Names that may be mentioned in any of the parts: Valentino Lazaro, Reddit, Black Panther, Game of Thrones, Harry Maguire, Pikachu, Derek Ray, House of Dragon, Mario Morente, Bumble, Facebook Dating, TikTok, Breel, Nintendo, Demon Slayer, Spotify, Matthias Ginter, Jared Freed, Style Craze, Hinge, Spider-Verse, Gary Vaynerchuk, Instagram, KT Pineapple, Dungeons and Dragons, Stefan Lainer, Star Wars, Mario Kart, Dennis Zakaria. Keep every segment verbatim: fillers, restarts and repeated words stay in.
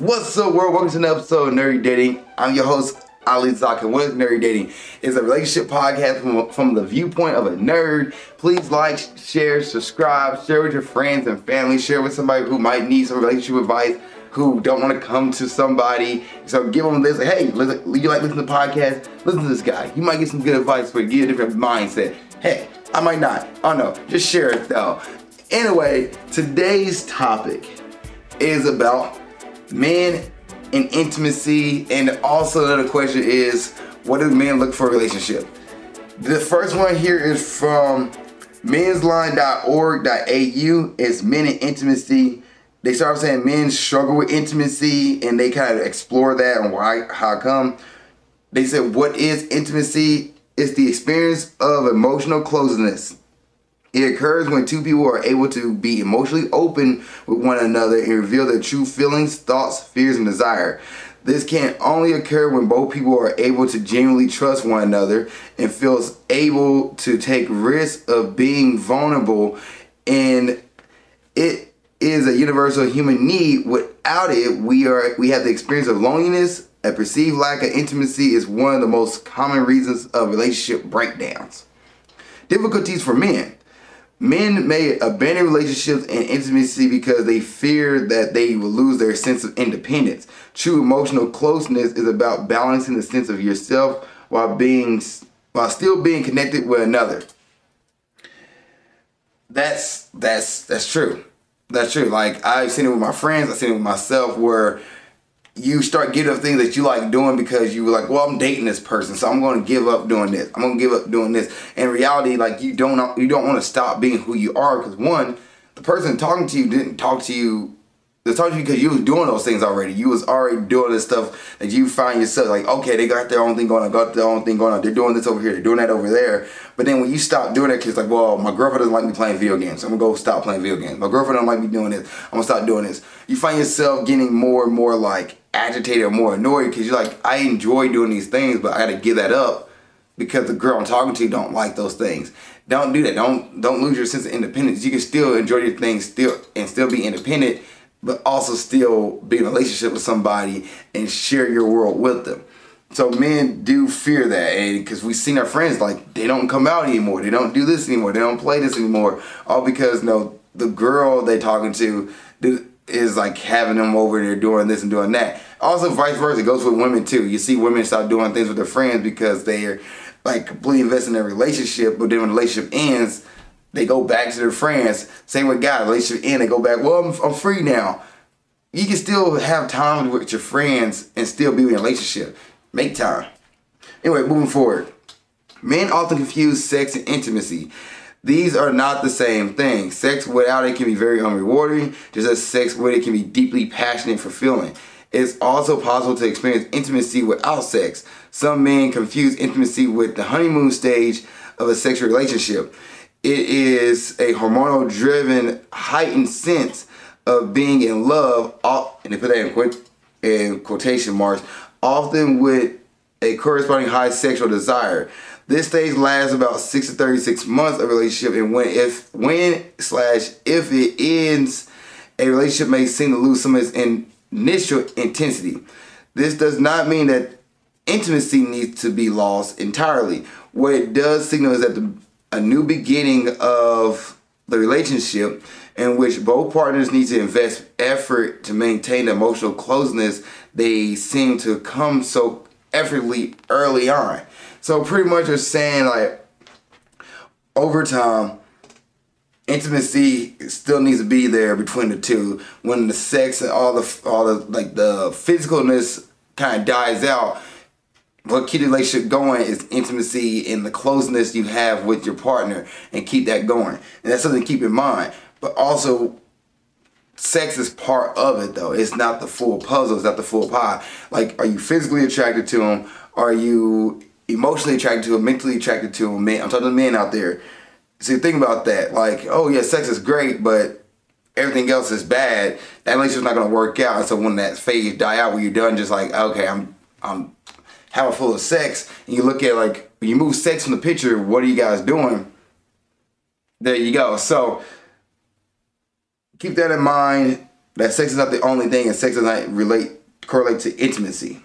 What's up, world? Welcome to another episode of Nerdy Dating. I'm your host, Ali Zaki. What is Nerdy Dating? It's a relationship podcast from, from the viewpoint of a nerd. Please like, share, subscribe, share with your friends and family, share with somebody who might need some relationship advice, who don't want to come to somebody. So give them this, hey, you like listening to podcasts? Listen to this guy. You might get some good advice, but get a different mindset. Hey, I might not. I don't know. Just share it though. Anyway, today's topic is about men and intimacy, and also another question is, what do men look for in a relationship? The first one here is from mensline dot org dot A U. It's men and intimacy. They start saying men struggle with intimacy, and they kind of explore that and why, how come. They said, what is intimacy? It's the experience of emotional closeness. It occurs when two people are able to be emotionally open with one another and reveal their true feelings, thoughts, fears, and desire. This can only occur when both people are able to genuinely trust one another and feels able to take risks of being vulnerable. And it is a universal human need. Without it, we are we have the experience of loneliness. A perceived lack of intimacy is one of the most common reasons of relationship breakdowns. Difficulties for men. Men may abandon relationships and intimacy because they fear that they will lose their sense of independence. True emotional closeness is about balancing the sense of yourself while being while still being connected with another. That's that's that's true. That's true. Like, I've seen it with my friends, I've seen it with myself, where you start giving up things that you like doing because you were like, well, I'm dating this person, so I'm going to give up doing this. I'm going to give up doing this. In reality, like, you don't you don't want to stop being who you are, because one, the person talking to you didn't talk to you. They talked to you because you was doing those things already. You was already doing this stuff that you find yourself like, okay, they got their own thing going on, got their own thing going on. They're doing this over here, they're doing that over there. But then when you stop doing that, because like, well, my girlfriend doesn't like me playing video games, so I'm gonna go stop playing video games. My girlfriend don't like me doing this, I'm gonna stop doing this. You find yourself getting more and more like agitated or more annoyed, because you're like, I enjoy doing these things, but I gotta give that up because the girl I'm talking to don't like those things. Don't do that. Don't don't lose your sense of independence. You can still enjoy your things still and still be independent, but also still be in a relationship with somebody and share your world with them. So men do fear that, and because we've seen our friends, like, they don't come out anymore, they don't do this anymore, they don't play this anymore, all because, you know, the girl they talking to is like having them over there doing this and doing that. Also vice versa, it goes with women too. You see women start doing things with their friends because they're like completely invested in their relationship, but then when the relationship ends, they go back to their friends. Same with guys, relationship end, they go back, well, I'm, I'm free now. You can still have time with your friends and still be in a relationship. Make time. Anyway, moving forward. Men often confuse sex and intimacy. These are not the same thing. Sex without it can be very unrewarding, just as sex with it can be deeply passionate and fulfilling. It's also possible to experience intimacy without sex. Some men confuse intimacy with the honeymoon stage of a sexual relationship. It is a hormonal-driven, heightened sense of being in love, and they put that in, qu- in quotation marks, often with a corresponding high sexual desire. This stage lasts about six to thirty-six months of relationship, and when if when slash if it ends, a relationship may seem to lose some of its in- initial intensity. This does not mean that intimacy needs to be lost entirely. What it does signal is that the a new beginning of the relationship, in which both partners need to invest effort to maintain the emotional closeness they seem to come so effortlessly early on. So pretty much they're saying, like, over time, intimacy still needs to be there between the two. When the sex and all the all the like the physicalness kind of dies out, what keeps the relationship going is intimacy and the closeness you have with your partner, and keep that going. And that's something to keep in mind. But also, sex is part of it, though. It's not the full puzzle. It's not the full pie. Like, are you physically attracted to him? Are you emotionally attracted to him? Mentally attracted to him? Man, I'm talking to men out there. So you think about that. Like, oh, yeah, sex is great, but everything else is bad. That relationship's not going to work out. And so when that phase die out, when you're done, just like, okay, I'm... I'm have a full of sex, and you look at, like, when you move sex from the picture, what are you guys doing? There you go. So keep that in mind. That sex is not the only thing, and sex does not relate correlate to intimacy.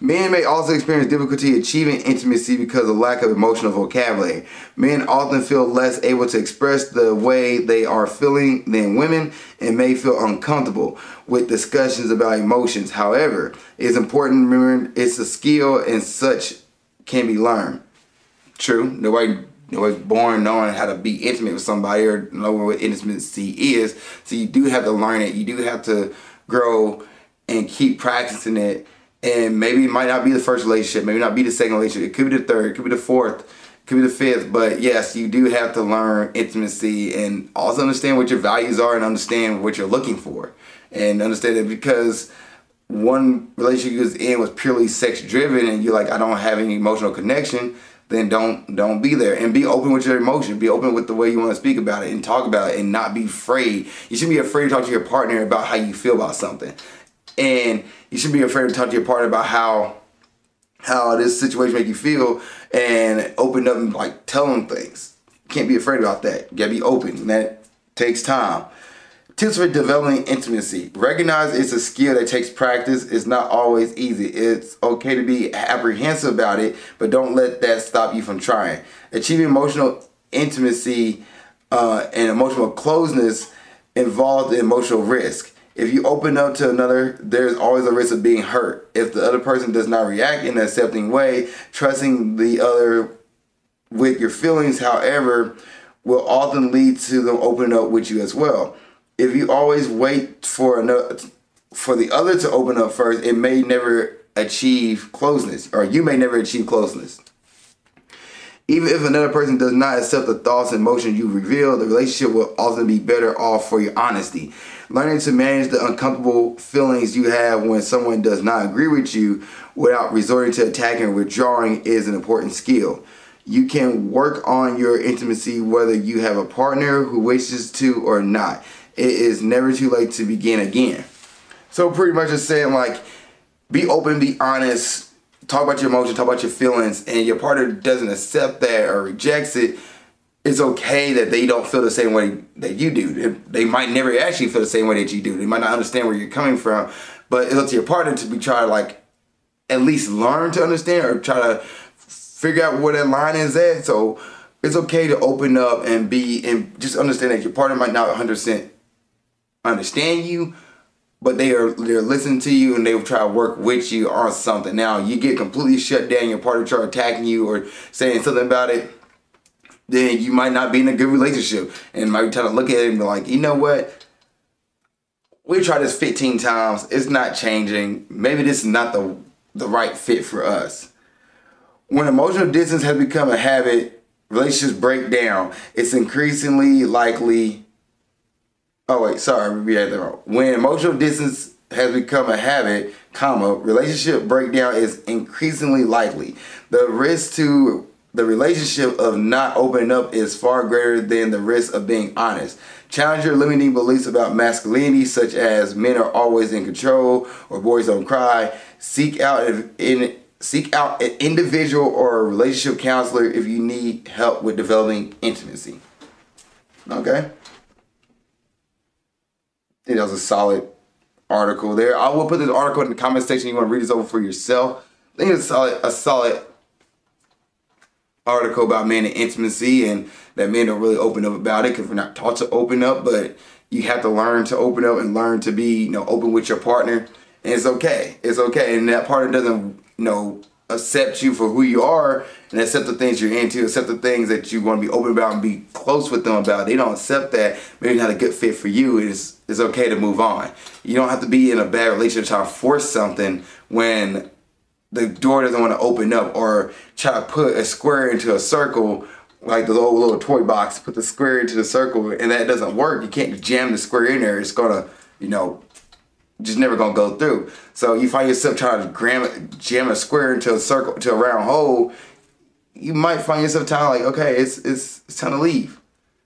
Men may also experience difficulty achieving intimacy because of lack of emotional vocabulary. Men often feel less able to express the way they are feeling than women and may feel uncomfortable with discussions about emotions. However, it's important to remember it's a skill and such can be learned. True, nobody, nobody's born knowing how to be intimate with somebody or knowing what intimacy is. So you do have to learn it. You do have to grow and keep practicing it. And maybe it might not be the first relationship, maybe not be the second relationship. It could be the third, it could be the fourth, it could be the fifth. But yes, you do have to learn intimacy and also understand what your values are and understand what you're looking for. And understand that because one relationship you was in was purely sex driven and you're like, I don't have any emotional connection, then don't don't be there. And be open with your emotion. Be open with the way you want to speak about it and talk about it and not be afraid. You shouldn't be afraid to talk to your partner about how you feel about something. And you shouldn't be afraid to talk to your partner about how how this situation make you feel and open up and like tell them things. You can't be afraid about that. You gotta be open, and that takes time. Tips for developing intimacy. Recognize it's a skill that takes practice. It's not always easy. It's okay to be apprehensive about it, but don't let that stop you from trying. Achieving emotional intimacy uh, and emotional closeness involves the emotional risk. If you open up to another, there's always a risk of being hurt. If the other person does not react in an accepting way, trusting the other with your feelings, however, will often lead to them opening up with you as well. If you always wait for another, for the other to open up first, it may never achieve closeness, or you may never achieve closeness. Even if another person does not accept the thoughts and emotions you reveal, the relationship will often be better off for your honesty. Learning to manage the uncomfortable feelings you have when someone does not agree with you without resorting to attacking or withdrawing is an important skill. You can work on your intimacy whether you have a partner who wishes to or not. It is never too late to begin again. So pretty much it's saying like, be open, be honest. Talk about your emotions, talk about your feelings, and your partner doesn't accept that or rejects it, it's okay that they don't feel the same way that you do. They might never actually feel the same way that you do. They might not understand where you're coming from, but it's up to your partner to be try to like at least learn to understand or try to figure out where that line is at. So it's okay to open up and be and just understand that your partner might not one hundred percent understand you, but they are they're listening to you and they will try to work with you on something. Now you get completely shut down, your partner try attacking you or saying something about it, then you might not be in a good relationship and might be trying to look at it and be like, you know what? We tried this fifteen times, it's not changing. Maybe this is not the the right fit for us. When emotional distance has become a habit, relationships break down. It's increasingly likely Oh wait, sorry, we had that wrong. When emotional distance has become a habit, comma, relationship breakdown is increasingly likely. The risk to the relationship of not opening up is far greater than the risk of being honest. Challenge your limiting beliefs about masculinity, such as men are always in control or boys don't cry. Seek out in seek out an individual or a relationship counselor if you need help with developing intimacy. Okay. I think that was a solid article there. I will put this article in the comment section. You want to read this over for yourself. I think it's a solid, a solid article about men and intimacy and that men don't really open up about it because we're not taught to open up, but you have to learn to open up and learn to be, you know, open with your partner. And it's okay. It's okay. And that partner doesn't, you know, accept you for who you are and accept the things you're into, accept the things that you want to be open about and be close with them about. They don't accept that. Maybe not a good fit for you. It's, it's okay to move on. You don't have to be in a bad relationship trying to force something when the door doesn't want to open up or try to put a square into a circle like the old little toy box, put the square into the circle and that doesn't work. You can't jam the square in there. It's going to, you know, just never gonna go through. So you find yourself trying to gram, jam a square into a circle, to a round hole. You might find yourself trying like, okay, it's it's it's time to leave.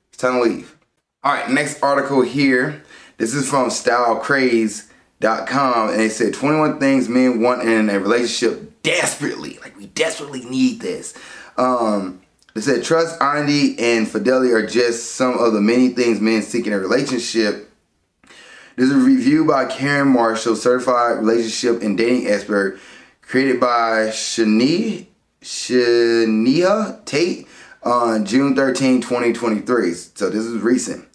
It's time to leave. All right, next article here. This is from style craze dot com, and it said twenty-one things men want in a relationship desperately. Like we desperately need this. Um, it said trust, honesty, and fidelity are just some of the many things men seek in a relationship. There's a review by Karen Marshall, certified relationship and dating expert, created by Shania, Shania Tate on June thirteenth, twenty twenty-three. So this is recent.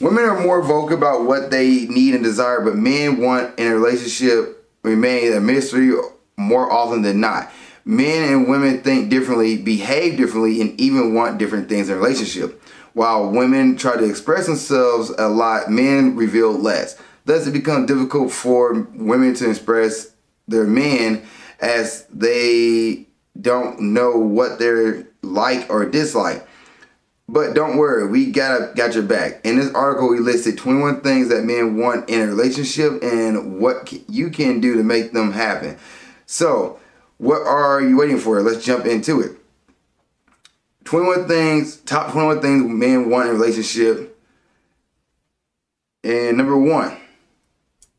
Women are more vocal about what they need and desire, but men want in a relationship remain a mystery more often than not. Men and women think differently, behave differently, and even want different things in a relationship. While women try to express themselves a lot, men reveal less. Thus, it becomes difficult for women to express their men as they don't know what they're like or dislike. But don't worry, we got got your back. In this article, we listed twenty-one things that men want in a relationship and what you can do to make them happen. So, what are you waiting for? Let's jump into it. twenty-one things, top twenty-one things men want in a relationship. And number one,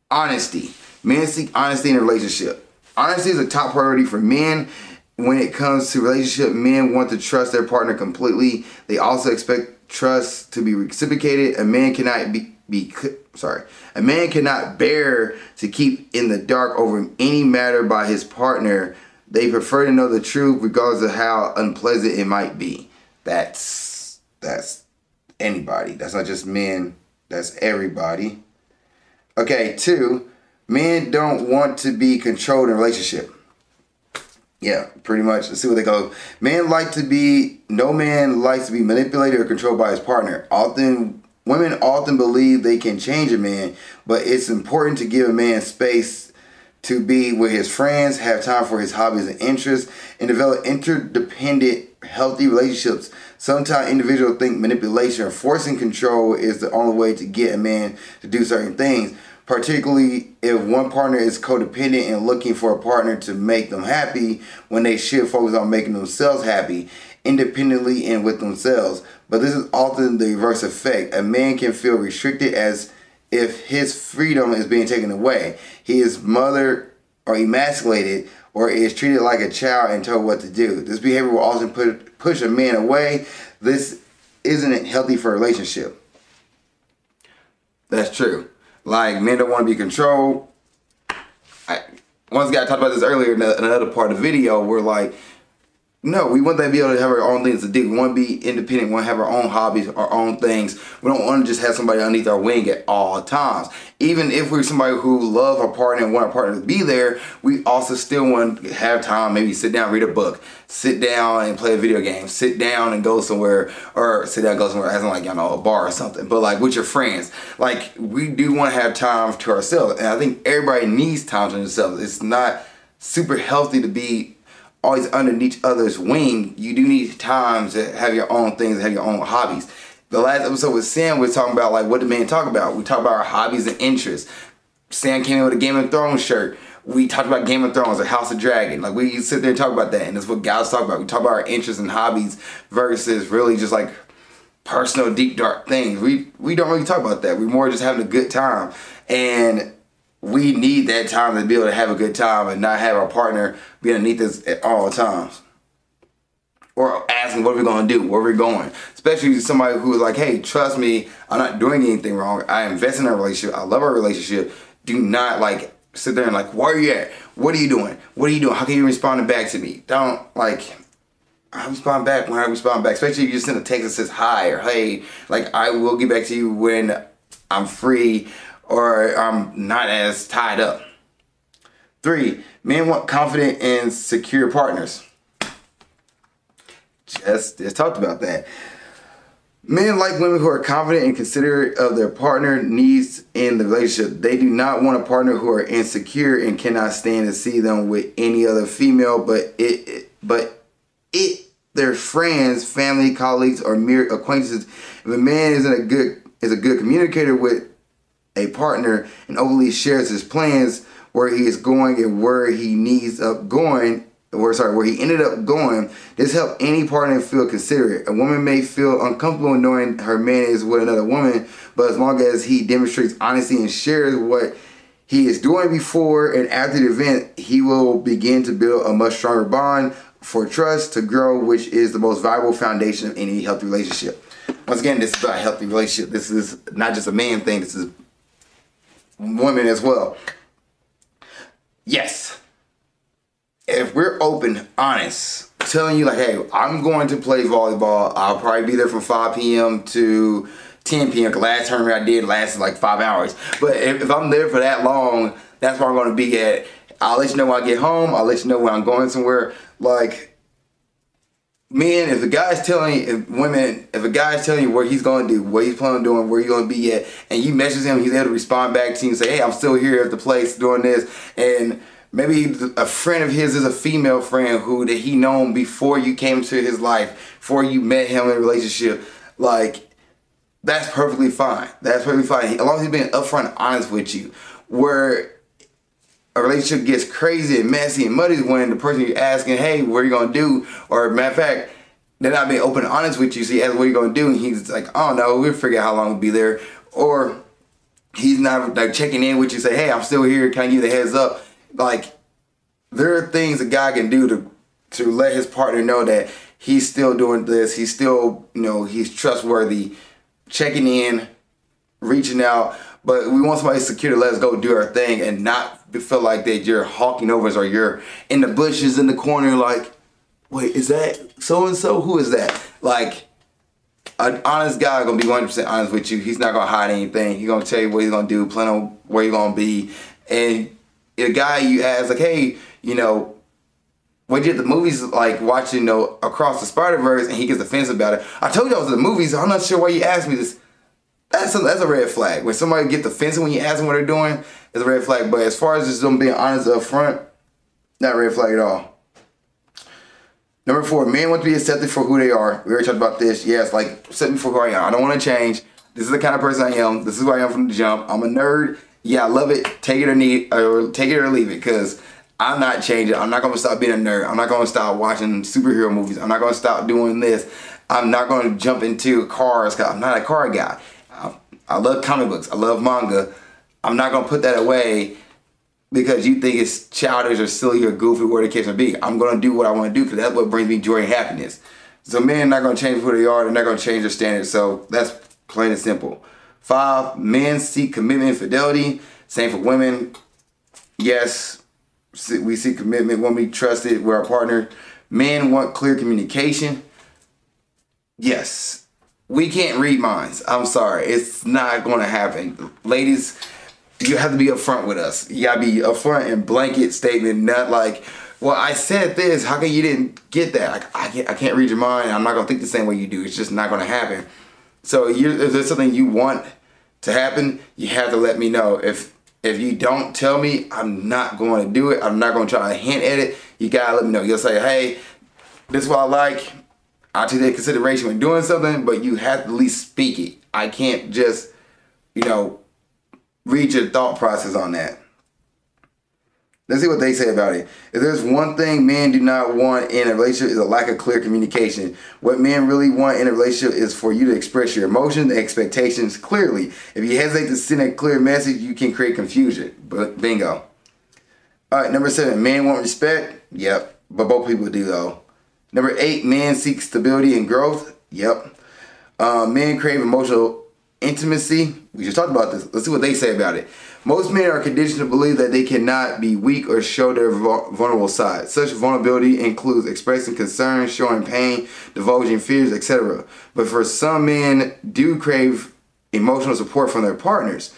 honesty. Men seek honesty in a relationship. Honesty is a top priority for men. When it comes to relationship, men want to trust their partner completely. They also expect trust to be reciprocated. A man cannot be, be sorry. A man cannot bear to keep in the dark over any matter by his partner. They prefer to know the truth regardless of how unpleasant it might be. That's that's anybody. That's not just men. That's everybody. Okay, two, men don't want to be controlled in a relationship. Yeah, pretty much. Let's see where they go. Men like to be, no man likes to be manipulated or controlled by his partner. Often, women often believe they can change a man, but it's important to give a man space to be with his friends, have time for his hobbies and interests, and develop interdependent, healthy relationships. Sometimes individuals think manipulation or forcing control is the only way to get a man to do certain things, particularly if one partner is codependent and looking for a partner to make them happy when they should focus on making themselves happy, independently and with themselves. But this is often the reverse effect. A man can feel restricted as if his freedom is being taken away. He is mothered or emasculated or is treated like a child and told what to do. This behavior will often put, push a man away. This isn't healthy for a relationship. That's true. Like, men don't want to be controlled. I, once again, I talked about this earlier in another part of the video where, like, no, we want them to be able to have our own things to do. We want to be independent. We want to have our own hobbies, our own things. We don't want to just have somebody underneath our wing at all times. Even if we're somebody who love our partner and want our partner to be there, we also still want to have time. Maybe sit down, read a book. Sit down and play a video game. Sit down and go somewhere. Or sit down and go somewhere as in, like, you know, a bar or something. But, like, with your friends. Like, we do want to have time to ourselves. And I think everybody needs time to themselves. It's not super healthy to be always underneath each other's wing. You do need time to have your own things, have your own hobbies. The last episode with Sam, we were talking about, like, what did men talk about? We talked about our hobbies and interests. Sam came in with a Game of Thrones shirt. We talked about Game of Thrones or House of Dragon. Like, we sit there and talk about that, and that's what guys talk about. We talk about our interests and hobbies versus really just, like, personal, deep, dark things. We, we don't really talk about that. We're more just having a good time. And we need that time to be able to have a good time and not have our partner be underneath us at all times. Or asking what we're going to do, where we're going. Especially somebody who's like, hey, trust me, I'm not doing anything wrong. I invest in our relationship. I love our relationship. Do not, like, sit there and, like, where are you at? What are you doing? What are you doing? How can you respond back to me? Don't, like, I respond back when I respond back. Especially if you just send a text that says hi or hey. Like, I will get back to you when I'm free. Or I'm not as tied up. Three, men want confident and secure partners. Just, just talked about that. Men like women who are confident and considerate of their partner needs in the relationship. They do not want a partner who are insecure and cannot stand to see them with any other female, but it, it but it their friends, family, colleagues, or mere acquaintances. If a man isn't a good is a good communicator with a partner and openly shares his plans, where he is going and where he needs up going, or sorry, where he ended up going, this helps any partner feel considerate. A woman may feel uncomfortable knowing her man is with another woman, but as long as he demonstrates honesty and shares what he is doing before and after the event, he will begin to build a much stronger bond for trust to grow, which is the most viable foundation of any healthy relationship. Once again, this is about a healthy relationship. This is not just a man thing. This is women as well. Yes. If we're open, honest, telling you like, hey, I'm going to play volleyball. I'll probably be there from five p.m. to ten p.m. Last tournament I did lasted like five hours. But if, if I'm there for that long, that's where I'm going to be at. I'll let you know when I get home. I'll let you know when I'm going somewhere. Like, men, if a guy's telling you, if women, if a guy's telling you what he's going to do, what he's planning on doing, where you're going to be at, and you message him, he's able to respond back to you and say, hey, I'm still here at the place doing this. And maybe a friend of his is a female friend who that he known before you came to his life, before you met him in a relationship. Like, that's perfectly fine. That's perfectly fine. As long as he's being upfront and honest with you. Where a relationship gets crazy and messy and muddy when the person you're asking, hey, what are you going to do? Or, matter of fact, they're not being open and honest with you. So you ask, what are you going to do? And he's like, oh, no, we'll figure out how long we'll be there. Or he's not like checking in with you, say, hey, I'm still here. Can I give you the heads up? Like, there are things a guy can do to to let his partner know that he's still doing this. He's still, you know, he's trustworthy, checking in, reaching out. But we want somebody secure to let us go do our thing and not feel like that you're hawking over us or you're in the bushes in the corner like, wait, is that so-and-so? Who is that? Like, an honest guy is going to be one hundred percent honest with you. He's not going to hide anything. He's going to tell you what he's going to do, plan on where you're going to be. And the guy you ask, like, hey, you know, when you at the movies, like watching, you know, Across the Spider-Verse, and he gets offensive about it. I told you I was at the movies. I'm not sure why you asked me this. That's a, that's a red flag. When somebody gets offensive when you ask them what they're doing, it's a red flag. But as far as just them being honest up front, not a red flag at all. Number four, men want to be accepted for who they are. We already talked about this. Yes, like, accept me for who I am. I don't want to change. This is the kind of person I am. This is who I am from the jump. I'm a nerd. Yeah, I love it. Take it or need, or take it or leave it, because I'm not changing. I'm not going to stop being a nerd. I'm not going to stop watching superhero movies. I'm not going to stop doing this. I'm not going to jump into cars, because I'm not a car guy. I love comic books. I love manga. I'm not going to put that away because you think it's childish or silly or goofy, whatever the case may be. I'm going to do what I want to do because that's what brings me joy and happiness. So men are not going to change who they are. They're not going to change their standards. So that's plain and simple. Five, men seek commitment and fidelity. Same for women. Yes, we seek commitment when we trust it with our partner. Men want clear communication. Yes. We can't read minds. I'm sorry. It's not going to happen. Ladies, you have to be upfront with us. You got to be upfront and blanket statement, not like, well, I said this. How come you didn't get that? Like, I can't, I can't read your mind. I'm not going to think the same way you do. It's just not going to happen. So you're, if there's something you want to happen, you have to let me know. If if you don't tell me, I'm not going to do it. I'm not going to try to hint at it. You got to let me know. You'll say, hey, this is what I like. I'll take that consideration when doing something, but you have to at least speak it. I can't just, you know, read your thought process on that. Let's see what they say about it. If there's one thing men do not want in a relationship, is a lack of clear communication. What men really want in a relationship is for you to express your emotions and expectations clearly. If you hesitate to send a clear message, you can create confusion. But bingo. All right, number seven, men want respect. Yep, but both people do though. Number eight, men seek stability and growth. Yep. Uh, men crave emotional intimacy. We just talked about this. Let's see what they say about it. Most men are conditioned to believe that they cannot be weak or show their vulnerable side. Such vulnerability includes expressing concern, showing pain, divulging fears, et cetera. But for some men, do crave emotional support from their partners.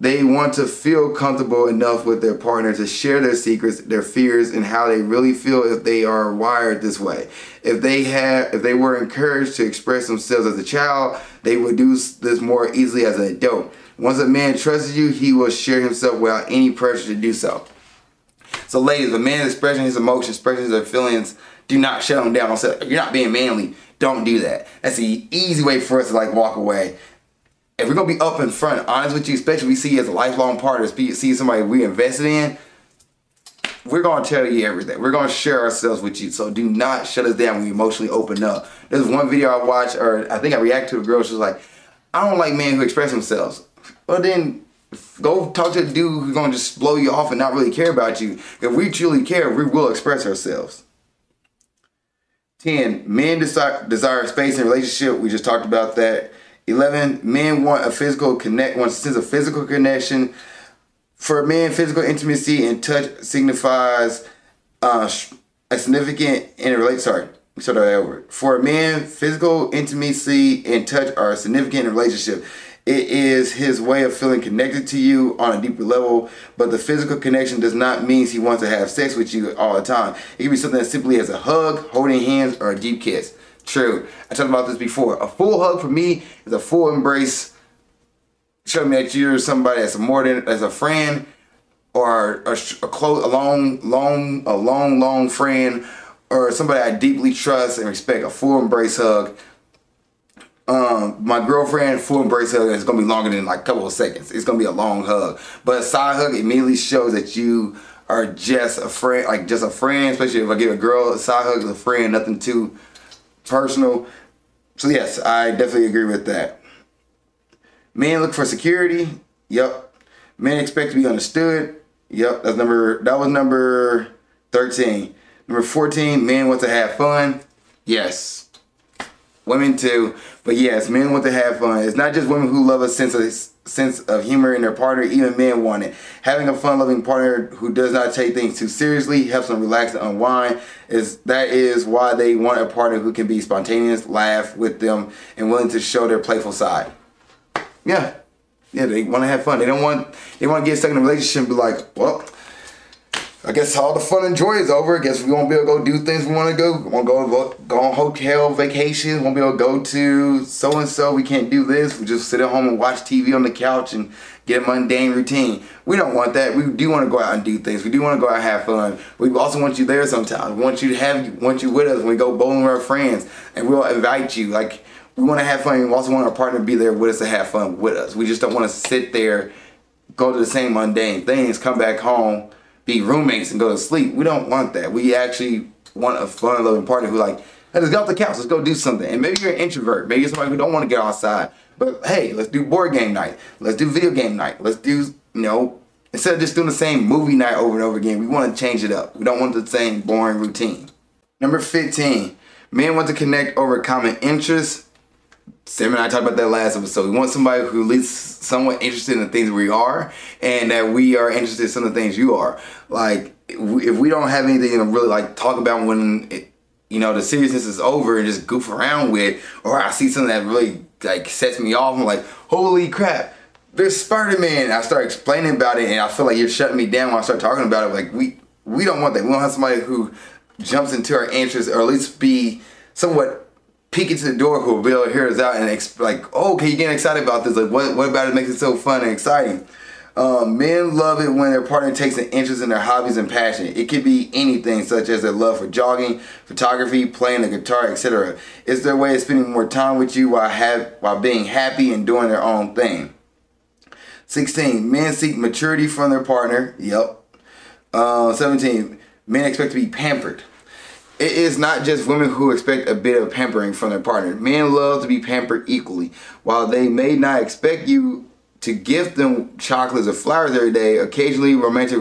They want to feel comfortable enough with their partner to share their secrets, their fears, and how they really feel if they are wired this way. If they had, if they were encouraged to express themselves as a child, they would do this more easily as an adult. Once a man trusts you, he will share himself without any pressure to do so. So ladies, a man expressing his emotions, expressing his feelings, do not shut him down. Don't say, you're not being manly. Don't do that. That's the easy way for us to like walk away. If we're going to be up in front, honest with you, especially if we see you as a lifelong partner, see somebody we invested in, we're going to tell you everything. We're going to share ourselves with you. So do not shut us down when we emotionally open up. There's one video I watched, or I think I reacted to a girl. She was like, I don't like men who express themselves. Well, then go talk to a dude who's going to just blow you off and not really care about you. If we truly care, we will express ourselves. ten. Men desi- desire space in a relationship. We just talked about that. eleven. Men want a physical connect, want a sense of physical connection. For a man, physical intimacy and touch signifies uh, a significant and it relates. Sorry, sort of that word. For a man, physical intimacy and touch are significant in a relationship. It is his way of feeling connected to you on a deeper level, but the physical connection does not mean he wants to have sex with you all the time. It can be something as simply as a hug, holding hands, or a deep kiss. True. I talked about this before. A full hug for me is a full embrace. Show me that you're somebody that's more than as a friend, or a, a close, a long, long, a long, long friend, or somebody I deeply trust and respect. A full embrace hug. Um, my girlfriend, full embrace hug is gonna be longer than like a couple of seconds. It's gonna be a long hug, but a side hug immediately shows that you are just a friend, like just a friend. Especially if I give a girl a side hug as a friend, nothing too personal. So yes, I definitely agree with that. Men look for security. Yep. Men expect to be understood. Yep. That's number. That was number thirteen. Number fourteen. Men want to have fun. Yes. Women too, but yes, men want to have fun. It's not just women who love a sense of sense of humor in their partner. Even men want it. Having a fun-loving partner who does not take things too seriously helps them relax and unwind. Is that is why they want a partner who can be spontaneous, laugh with them, and willing to show their playful side. Yeah, yeah, they want to have fun. They don't want they want to get stuck in a relationship and be like, well, I guess all the fun and joy is over. I guess we won't be able to go do things we want to go. We won't go, go on hotel vacations. We won't be able to go to so-and-so. We can't do this. We just sit at home and watch T V on the couch and get a mundane routine. We don't want that. We do want to go out and do things. We do want to go out and have fun. We also want you there sometimes. We want you to have, want you with us when we go bowling with our friends. And we'll invite you. Like, we want to have fun. We also want our partner to be there with us to have fun with us. We just don't want to sit there, go to the same mundane things, come back home, be roommates and go to sleep. We don't want that. We actually want a fun loving partner who like, hey, let's go off the couch, let's go do something. And maybe you're an introvert, maybe you're somebody who don't want to get outside, but hey, let's do board game night, let's do video game night, let's do, you know, instead of just doing the same movie night over and over again, we want to change it up. We don't want the same boring routine. Number fifteen, men want to connect over common interests. Sam and I talked about that last episode. We want somebody who at least somewhat interested in the things we are, and that we are interested in some of the things you are. Like, if we don't have anything to really like talk about when it, you know, the seriousness is over and just goof around with, or I see something that really like sets me off, I'm like, holy crap, there's Spider-Man. I start explaining about it, and I feel like you're shutting me down when I start talking about it. Like, we we don't want that. We don't have somebody who jumps into our interests, or at least be somewhat peek into the door who will be able to hear us out and exp- like, oh, okay, you're getting excited about this. Like, what, what about it makes it so fun and exciting? Um, men love it when their partner takes an interest in their hobbies and passion. It could be anything, such as their love for jogging, photography, playing the guitar, et cetera. It's their way of spending more time with you while have while being happy and doing their own thing. Sixteen, men seek maturity from their partner. Yep. Uh, Seventeen, men expect to be pampered. It is not just women who expect a bit of pampering from their partner. Men love to be pampered equally. While they may not expect you to gift them chocolates or flowers every day, occasionally romantic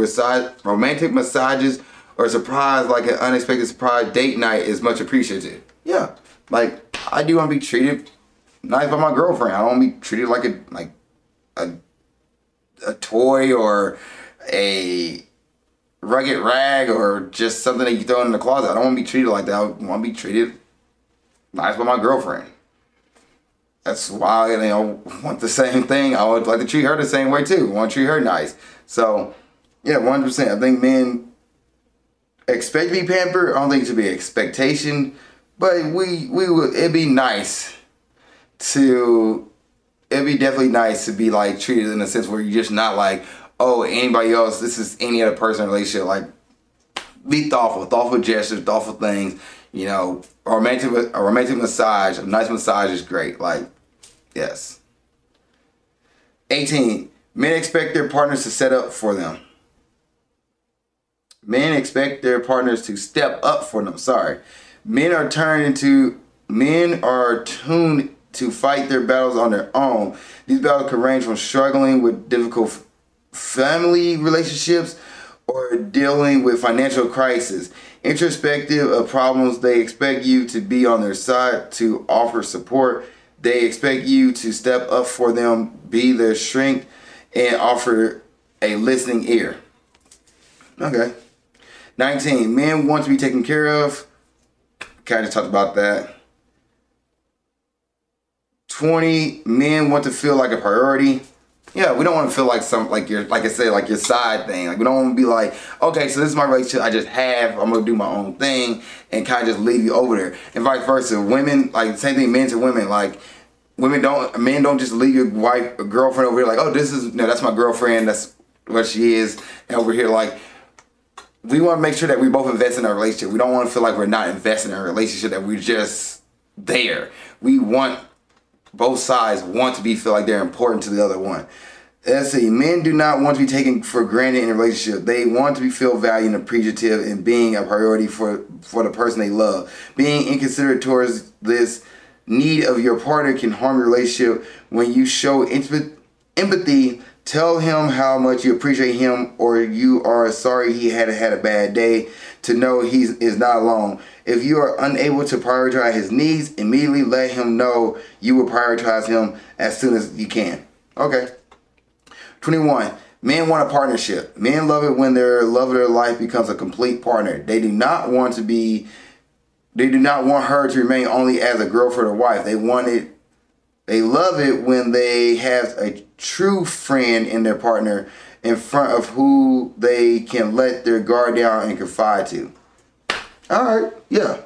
romantic massages or a surprise like an unexpected surprise date night is much appreciated. Yeah, like I do want to be treated nice by my girlfriend. I don't want to be treated like a like a a toy or a rugged rag or just something that you throw in the closet. I don't want to be treated like that. I want to be treated nice by my girlfriend. That's why I don't want the same thing. I would like to treat her the same way too. I want to treat her nice. So yeah, one hundred percent. I think men expect to be pampered. I don't think it should be an expectation, but we we would. It'd be nice to. It'd be definitely nice to be like treated in a sense where you're just not like, oh, anybody else, this is any other person in a relationship. Like, be thoughtful, thoughtful gestures, thoughtful things, you know, a romantic, a romantic massage, a nice massage is great. Like, yes. eighteen, men expect their partners to set up for them. Men expect their partners to step up for them, sorry. Men are turned into, men are tuned to fight their battles on their own. These battles can range from struggling with difficult family relationships or dealing with financial crisis. Introspective of problems, they expect you to be on their side, to offer support. They expect you to step up for them, be their strength, and offer a listening ear. Okay. nineteen, men want to be taken care of. Kind of talked about that. twenty, men want to feel like a priority. Yeah, we don't want to feel like some, like your, like I said, like your side thing. Like we don't want to be like, okay, so this is my relationship I just have. I'm going to do my own thing and kind of just leave you over there. And vice versa. Women, like same thing, men to women. Like women don't, men don't just leave your wife or girlfriend over here like, oh, this is, no, that's my girlfriend. That's what she is. And over here, like, we want to make sure that we both invest in our relationship. We don't want to feel like we're not investing in our relationship, that we're just there. We want, both sides want to be, feel like they're important to the other one. Let's see, men do not want to be taken for granted in a relationship. They want to be feel valued and appreciative and being a priority for, for the person they love. Being inconsiderate towards this need of your partner can harm your relationship. When you show empathy, tell him how much you appreciate him or you are sorry he had had a bad day, to know he is not alone. If you are unable to prioritize his needs, immediately let him know you will prioritize him as soon as you can. Okay. twenty-one. Men want a partnership. Men love it when their love of their life becomes a complete partner. They do not want to be, they do not want her to remain only as a girlfriend or wife. They want it, they love it when they have a true friend in their partner in front of who they can let their guard down and confide to. All right, yeah.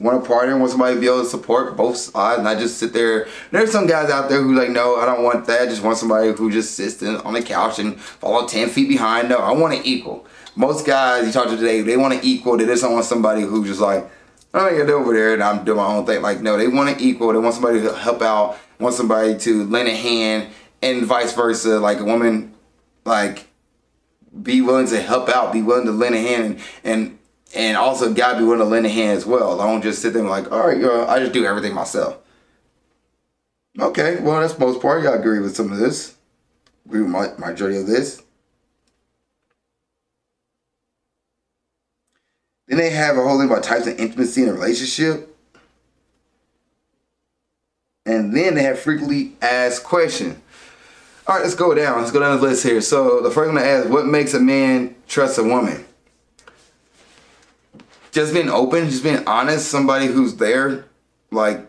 Want to partner, want somebody to be able to support both sides, not just sit there. There's some guys out there who like, no, I don't want that. I just want somebody who just sits in, on the couch and follow ten feet behind. No, I want an equal. Most guys you talk to today, they want an equal. They just don't want somebody who just like, I don't get over there and I'm doing my own thing. Like, no, they want an equal. They want somebody to help out, want somebody to lend a hand, and vice versa. Like a woman, like, be willing to help out, be willing to lend a hand, and and, and also gotta be willing to lend a hand as well. I don't just sit there and like, all right, yo, I just do everything myself. Okay, well, that's most part. I agree with some of this. Agree with my majority of this. Then they have a whole thing about types of intimacy in a relationship. And then they have frequently asked questions. All right, let's go down. Let's go down the list here. So the first one I asked, what makes a man trust a woman? Just being open, just being honest, somebody who's there, like,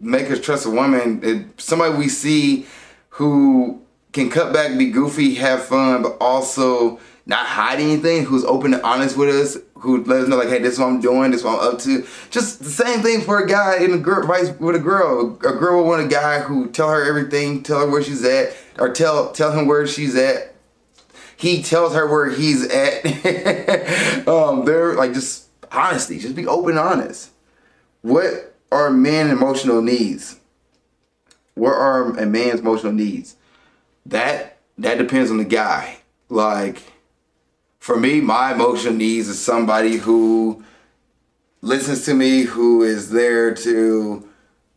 make us trust a woman. It, somebody we see who can cut back, be goofy, have fun, but also not hide anything, who's open and honest with us, who let us know, like, hey, this is what I'm doing, this is what I'm up to. Just the same thing for a guy and a girl, vice with a girl. A girl will want a guy who tell her everything, tell her where she's at, or tell tell him where she's at. He tells her where he's at. um, they're, like, just honesty. Just be open and honest. What are men's emotional needs? What are a man's emotional needs? That, that depends on the guy. Like, for me, my emotional needs is somebody who listens to me, who is there to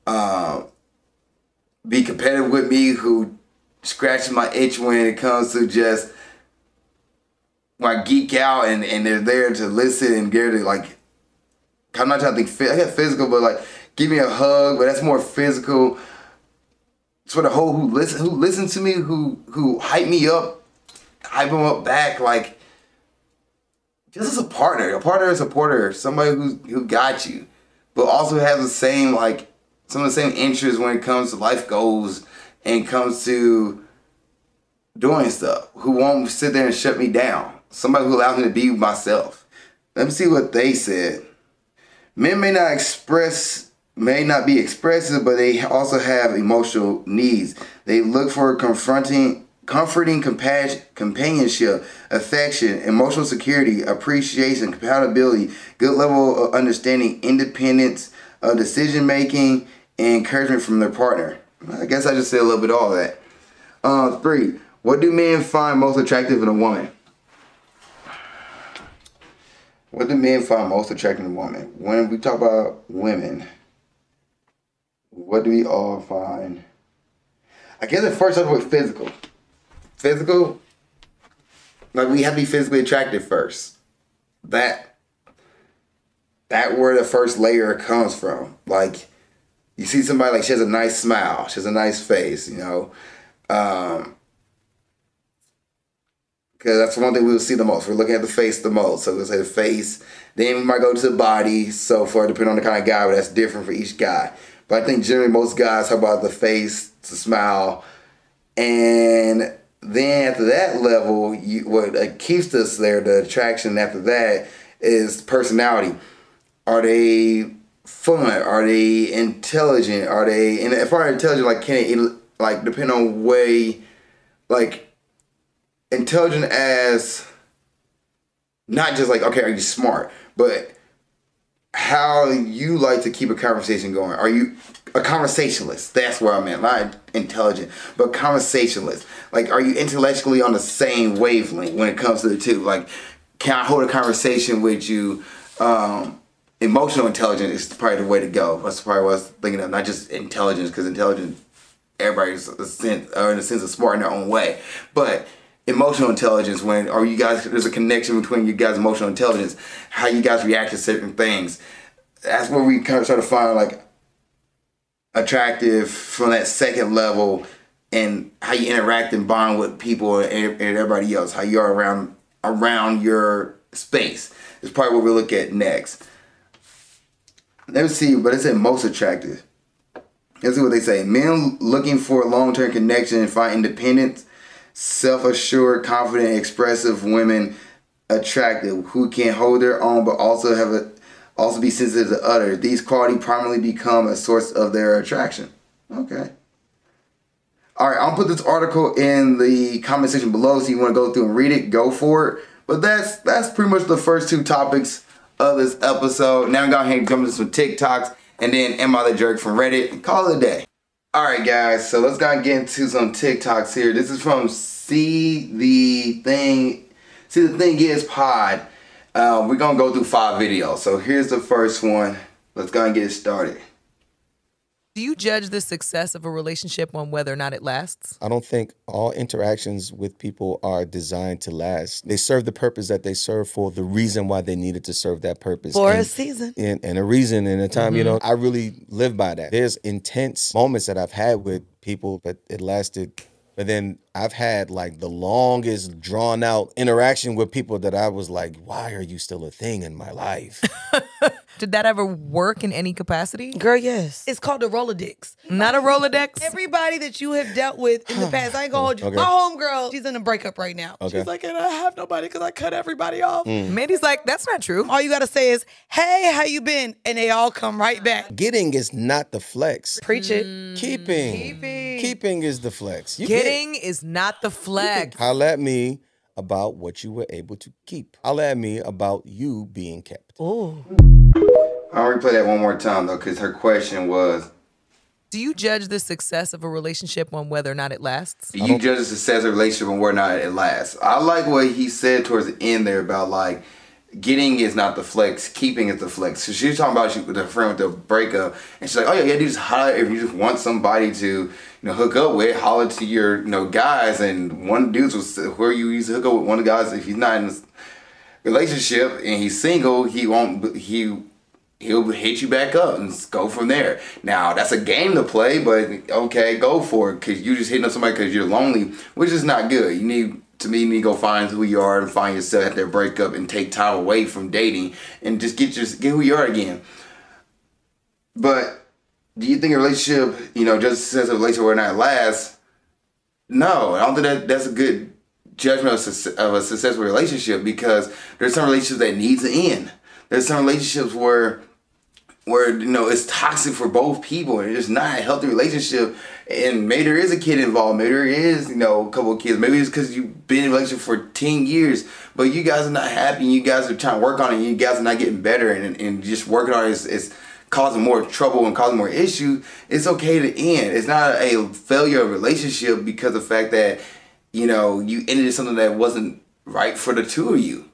uh, be competitive with me, who scratches my itch when it comes to just when I geek out, and, and they're there to listen and get to, like, I'm not trying to think, I got physical, but like, give me a hug, but that's more physical. Sort of whole who listen, who listens to me, who who hype me up, hype them up back, like. This is a partner, a partner, a supporter, somebody who who got you, but also has the same, like, some of the same interests when it comes to life goals and comes to doing stuff. Who won't sit there and shut me down. Somebody who allows me to be myself. Let me see what they said. Men may not express, may not be expressive, but they also have emotional needs. They look for confronting. Comforting, compassion, companionship, affection, emotional security, appreciation, compatibility, good level of understanding, independence of decision making, and encouragement from their partner. I guess I just said a little bit of all that. Uh, three. What do men find most attractive in a woman? What do men find most attractive in a woman? When we talk about women, what do we all find? I guess it first starts with physical. Physical, like, we have to be physically attractive first. That, that where the first layer comes from. Like, you see somebody, like, she has a nice smile, she has a nice face, you know, um, Because that's one thing we will see the most. We're looking at the face the most. So we'll say the face. Then we might go to the body. So far, depending on the kind of guy, but that's different for each guy. But I think generally most guys talk about the face, the smile. And then after that level, you, what keeps us there, the attraction after that, is personality. Are they fun? Are they intelligent? Are they, and if I'm intelligent, like, can it, like, depend on way, like, intelligent as not just like, okay, are you smart, but how you like to keep a conversation going. Are you a conversationalist? That's what I meant. Not intelligent, but conversationalist. Like, are you intellectually on the same wavelength when it comes to the two? Like, can I hold a conversation with you? Um, emotional intelligence is probably the way to go. That's probably what I was thinking of. Not just intelligence, because intelligence, everybody's a sense, or in a sense of smart in their own way. But emotional intelligence, when or you guys, there's a connection between you guys' emotional intelligence, how you guys react to certain things. That's where we kind of try to find, like, attractive from that second level, and how you interact and bond with people and everybody else, how you are around around your space. It's probably what we look at next. Let me see, but it said most attractive. Let's see what they say. Men looking for a long-term connection and find independence. Self-assured, confident, expressive women attractive, who can hold their own but also have a also be sensitive to others. These qualities prominently become a source of their attraction. Okay. All right, I'll put this article in the comment section below, so you want to go through and read it, go for it. But that's that's pretty much the first two topics of this episode. Now I'm going to go ahead and come to some TikToks, and then Am I the Jerk from Reddit, and call it a day. Alright guys, so let's go get into some TikToks here. This is from See the Thing, See the Thing Is Pod. Uh, we're going to go through five videos. So here's the first one. Let's go and get started. Do you judge the success of a relationship on whether or not it lasts? I don't think all interactions with people are designed to last. They serve the purpose that they serve for, the reason why they needed to serve that purpose. For and, a season. And, and a reason and a time, mm-hmm. you know, I really live by that. There's intense moments that I've had with people that it lasted, but then I've had like the longest drawn out interaction with people that I was like, why are you still a thing in my life? Did that ever work in any capacity? Girl, yes. It's called a Rolodex. Not a Rolodex? Everybody that you have dealt with in the past, I ain't gonna hold you. Okay. My homegirl, she's in a breakup right now. Okay. She's like, and I have nobody because I cut everybody off. Mm. Mandy's like, that's not true. All you gotta say is, hey, how you been? And they all come right back. Getting is not the flex. Preach it. Mm. Keeping. Keeping. Keeping is the flex. You Getting get. is not the flex. Holla at me about what you were able to keep. Holla at me about you being kept. Oh. I'll replay that one more time, though, because her question was... Do you judge the success of a relationship on whether or not it lasts? Do you judge the success of a relationship on whether or not it lasts? I like what he said towards the end there about, like, getting is not the flex, keeping is the flex. So she was talking about she, with her friend with the breakup, and she's like, oh, yeah, yeah, you just holler. If you just want somebody to, you know, hook up with, holler to your, you know, guys. And one dude was, where you used to hook up with one of the guys, if he's not in a relationship and he's single, he won't, he... he'll hit you back up and go from there. Now, that's a game to play, but okay, go for it, because you're just hitting up somebody because you're lonely, which is not good. You need, to me, you need to go find who you are and find yourself at their breakup and take time away from dating and just get your, get who you are again. But do you think a relationship, you know, just says a relationship where not lasts? No, I don't think that that's a good judgment of, of a successful relationship, because there's some relationships that needs an end. There's some relationships where where you know it's toxic for both people, and it's not a healthy relationship, and maybe there is a kid involved, maybe there is, you know, a couple of kids, maybe it's because you've been in a relationship for ten years, but you guys are not happy, and you guys are trying to work on it, and you guys are not getting better, and, and just working on it is, is causing more trouble and causing more issues. It's okay to end. It's not a failure of a relationship because of the fact that, you know, you ended something that wasn't right for the two of you.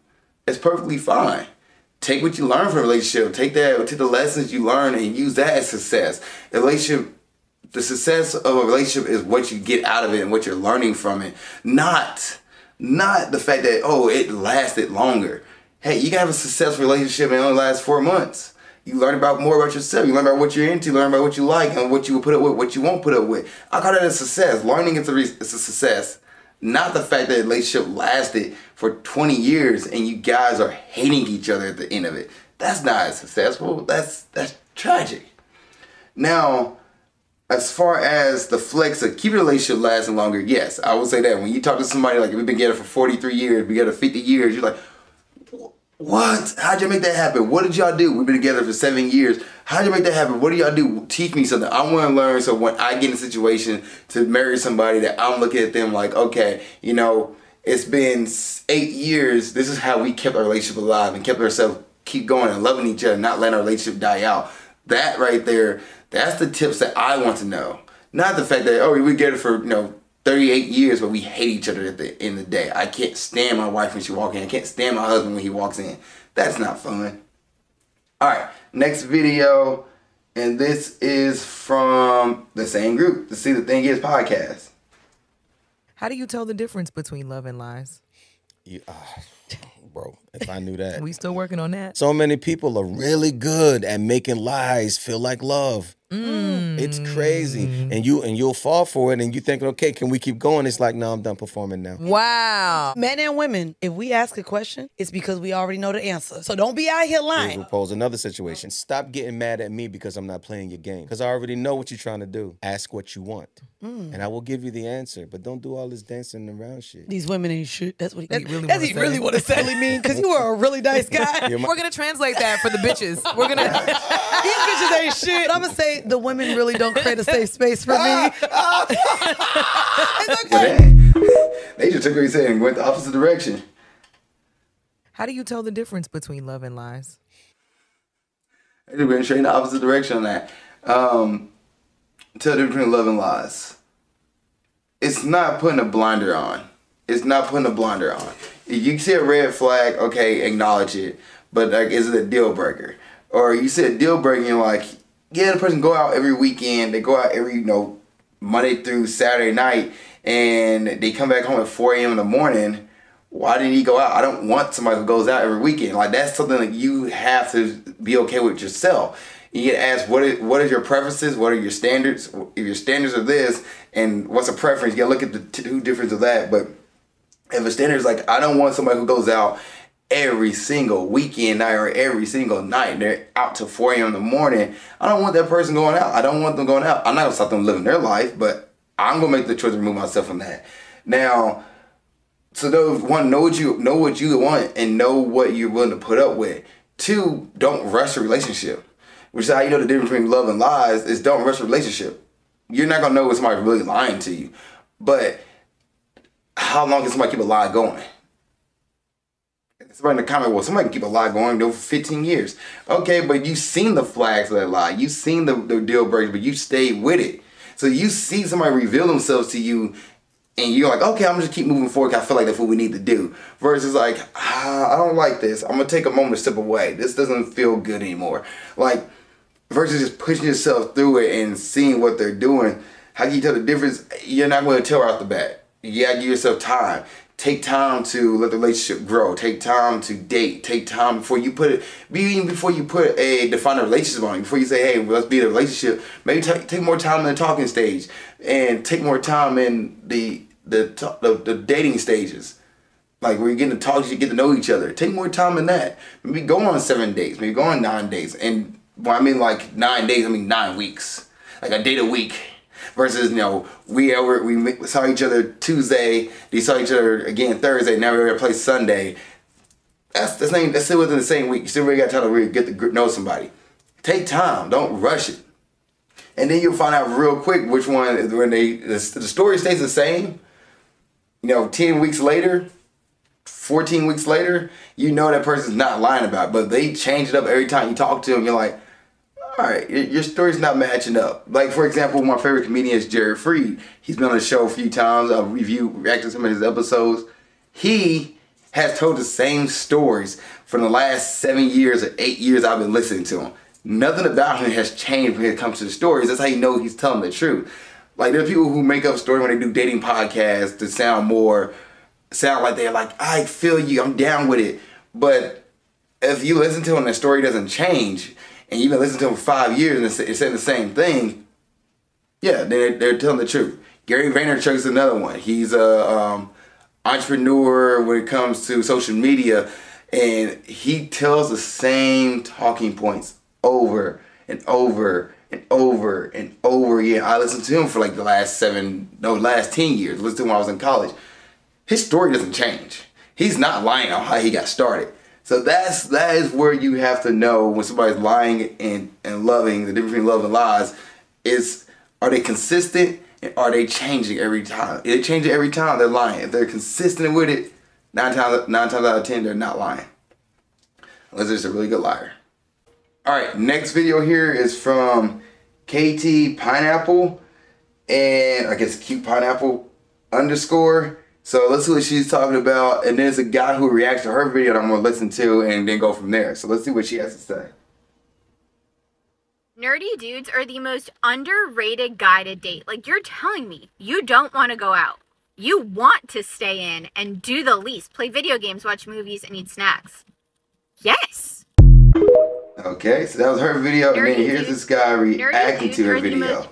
It's perfectly fine. Take what you learn from a relationship. Take that, take the lessons you learn and use that as success. The relationship, the success of a relationship is what you get out of it and what you're learning from it. Not, not the fact that, oh, it lasted longer. Hey, you can have a successful relationship and it only lasts four months. You learn about more about yourself. You learn about what you're into. You learn about what you like and what you will put up with, what you won't put up with. I call that a success. Learning is a, re- it's a success. Not the fact that the relationship lasted for twenty years and you guys are hating each other at the end of it. That's not successful. That's that's tragic. Now, as far as the flex of keeping a relationship lasting longer, yes, I will say that. When you talk to somebody like, we've been together for forty-three years, we've been together fifty years, you're like, what? How'd you make that happen? What did y'all do? We've been together for seven years. How'd you make that happen? What do y'all do? Teach me something. I want to learn, so when I get in a situation to marry somebody, that I'm looking at them like, okay, you know, it's been eight years. This is how we kept our relationship alive and kept ourselves keep going and loving each other, not letting our relationship die out. That right there, that's the tips that I want to know. Not the fact that, oh, we get it for, you know, thirty-eight years, but we hate each other at the end of the day. I can't stand my wife when she walks in. I can't stand my husband when he walks in. That's not fun. All right, next video. And this is from the same group, the See the Thing Is podcast. How do you tell the difference between love and lies? You, uh... Bro, if I knew that. We still working on that. So many people are really good at making lies feel like love. Mm. It's crazy. And, you, and you'll fall for it and you think, okay, can we keep going? It's like, no, I'm done performing now. Wow. Men and women, if we ask a question, it's because we already know the answer. So don't be out here lying. Here's RuPaul's another situation. Stop getting mad at me because I'm not playing your game. Because I already know what you're trying to do. Ask what you want. Mm. And I will give you the answer. But don't do all this dancing around shit. These women ain't shit. That's what he that, really That's he really want to say. mean because you are a really nice guy. We're gonna translate that for the bitches. We're gonna these bitches ain't shit. But I'm gonna say the women really don't create a safe space for me. It's okay. Well, they, they just took what he said and went the opposite direction. How do you tell the difference between love and lies? They just went straight in the opposite direction on that. Um, tell the difference between love and lies. It's not putting a blinder on. It's not putting a blinder on. You see a red flag, okay, acknowledge it. But like, is it a deal breaker? Or you see a deal breaker, you're like, yeah, the person go out every weekend. They go out every, you know, Monday through Saturday night, and they come back home at four a.m. in the morning. Why didn't he go out? I don't want somebody who goes out every weekend. Like, that's something that you have to be okay with yourself. You get asked, what is, what is your preferences? What are your standards? If your standards are this, and what's a preference? You got to look at the two differences of that, but... If a standard is like, I don't want somebody who goes out every single weekend night or every single night, they're out till four a.m. in the morning, I don't want that person going out. I don't want them going out. I'm not going to stop them living their life, but I'm going to make the choice to remove myself from that. Now, so those, one, know what you know what you want and know what you're willing to put up with. Two, don't rush a relationship, which is how you know the difference between love and lies is don't rush a relationship. You're not going to know when somebody's really lying to you, but... How long can somebody keep a lie going? Somebody in the comment, well, somebody can keep a lie going for fifteen years. Okay, but you've seen the flags of that lie. You've seen the, the deal breakers, but you stayed with it. So you see somebody reveal themselves to you, and you're like, okay, I'm just keep moving forward because I feel like that's what we need to do. Versus like, ah, I don't like this. I'm going to take a moment to step away. This doesn't feel good anymore. Like, versus just pushing yourself through it and seeing what they're doing. How can you tell the difference? You're not going to tell right off the bat. You gotta give yourself time. Take time to let the relationship grow. Take time to date. Take time before you put it, even before you put a define a relationship on it. Before you say, hey, let's be in a relationship, maybe t- take more time in the talking stage and take more time in the the, t- the the dating stages. Like where you're getting to talk, you get to know each other. Take more time in that. Maybe go on seven days, maybe go on nine days. And when I mean like nine days, I mean nine weeks. Like a date a week. Versus, you know, we over, we saw each other Tuesday, they saw each other again Thursday, now we're going to play Sunday. That's the same, that's still within the same week. You still really got time to really get to know somebody. Take time, don't rush it. And then you'll find out real quick which one is when they, the, the story stays the same. You know, ten weeks later, fourteen weeks later, you know that person's not lying about it, but they change it up every time you talk to them. You're like, all right, your story's not matching up. Like, for example, my favorite comedian is Jared Freed. He's been on the show a few times. I've reviewed, reacted to some of his episodes. He has told the same stories for the last seven years or eight years I've been listening to him. Nothing about him has changed when it comes to the stories. That's how you know he's telling the truth. Like, there are people who make up stories when they do dating podcasts to sound more, sound like they're like, I feel you, I'm down with it. But if you listen to him and the story doesn't change, and you've been listening to them for five years and it's saying the same thing, yeah, they're, they're telling the truth. Gary Vaynerchuk is another one. He's a um, entrepreneur when it comes to social media, and he tells the same talking points over and over and over and over again. I listened to him for like the last seven, no, last ten years. Listened to him when I was in college. His story doesn't change. He's not lying on how he got started. So that's that is where you have to know when somebody's lying and, and loving. The difference between love and lies is, are they consistent and are they changing every time? If they change it every time, they're lying. If they're consistent with it, nine times nine times out of ten, they're not lying. Unless they're just a really good liar. All right, next video here is from K T Pineapple, and I guess cute pineapple underscore. So let's see what she's talking about, and there's a guy who reacts to her video that I'm gonna listen to and then go from there. So let's see what she has to say. Nerdy dudes are the most underrated guy to date. Like, you're telling me you don't wanna go out. You want to stay in and do the least. Play video games, watch movies, and eat snacks. Yes. Okay, so that was her video, and then here's this guy reacting to her video.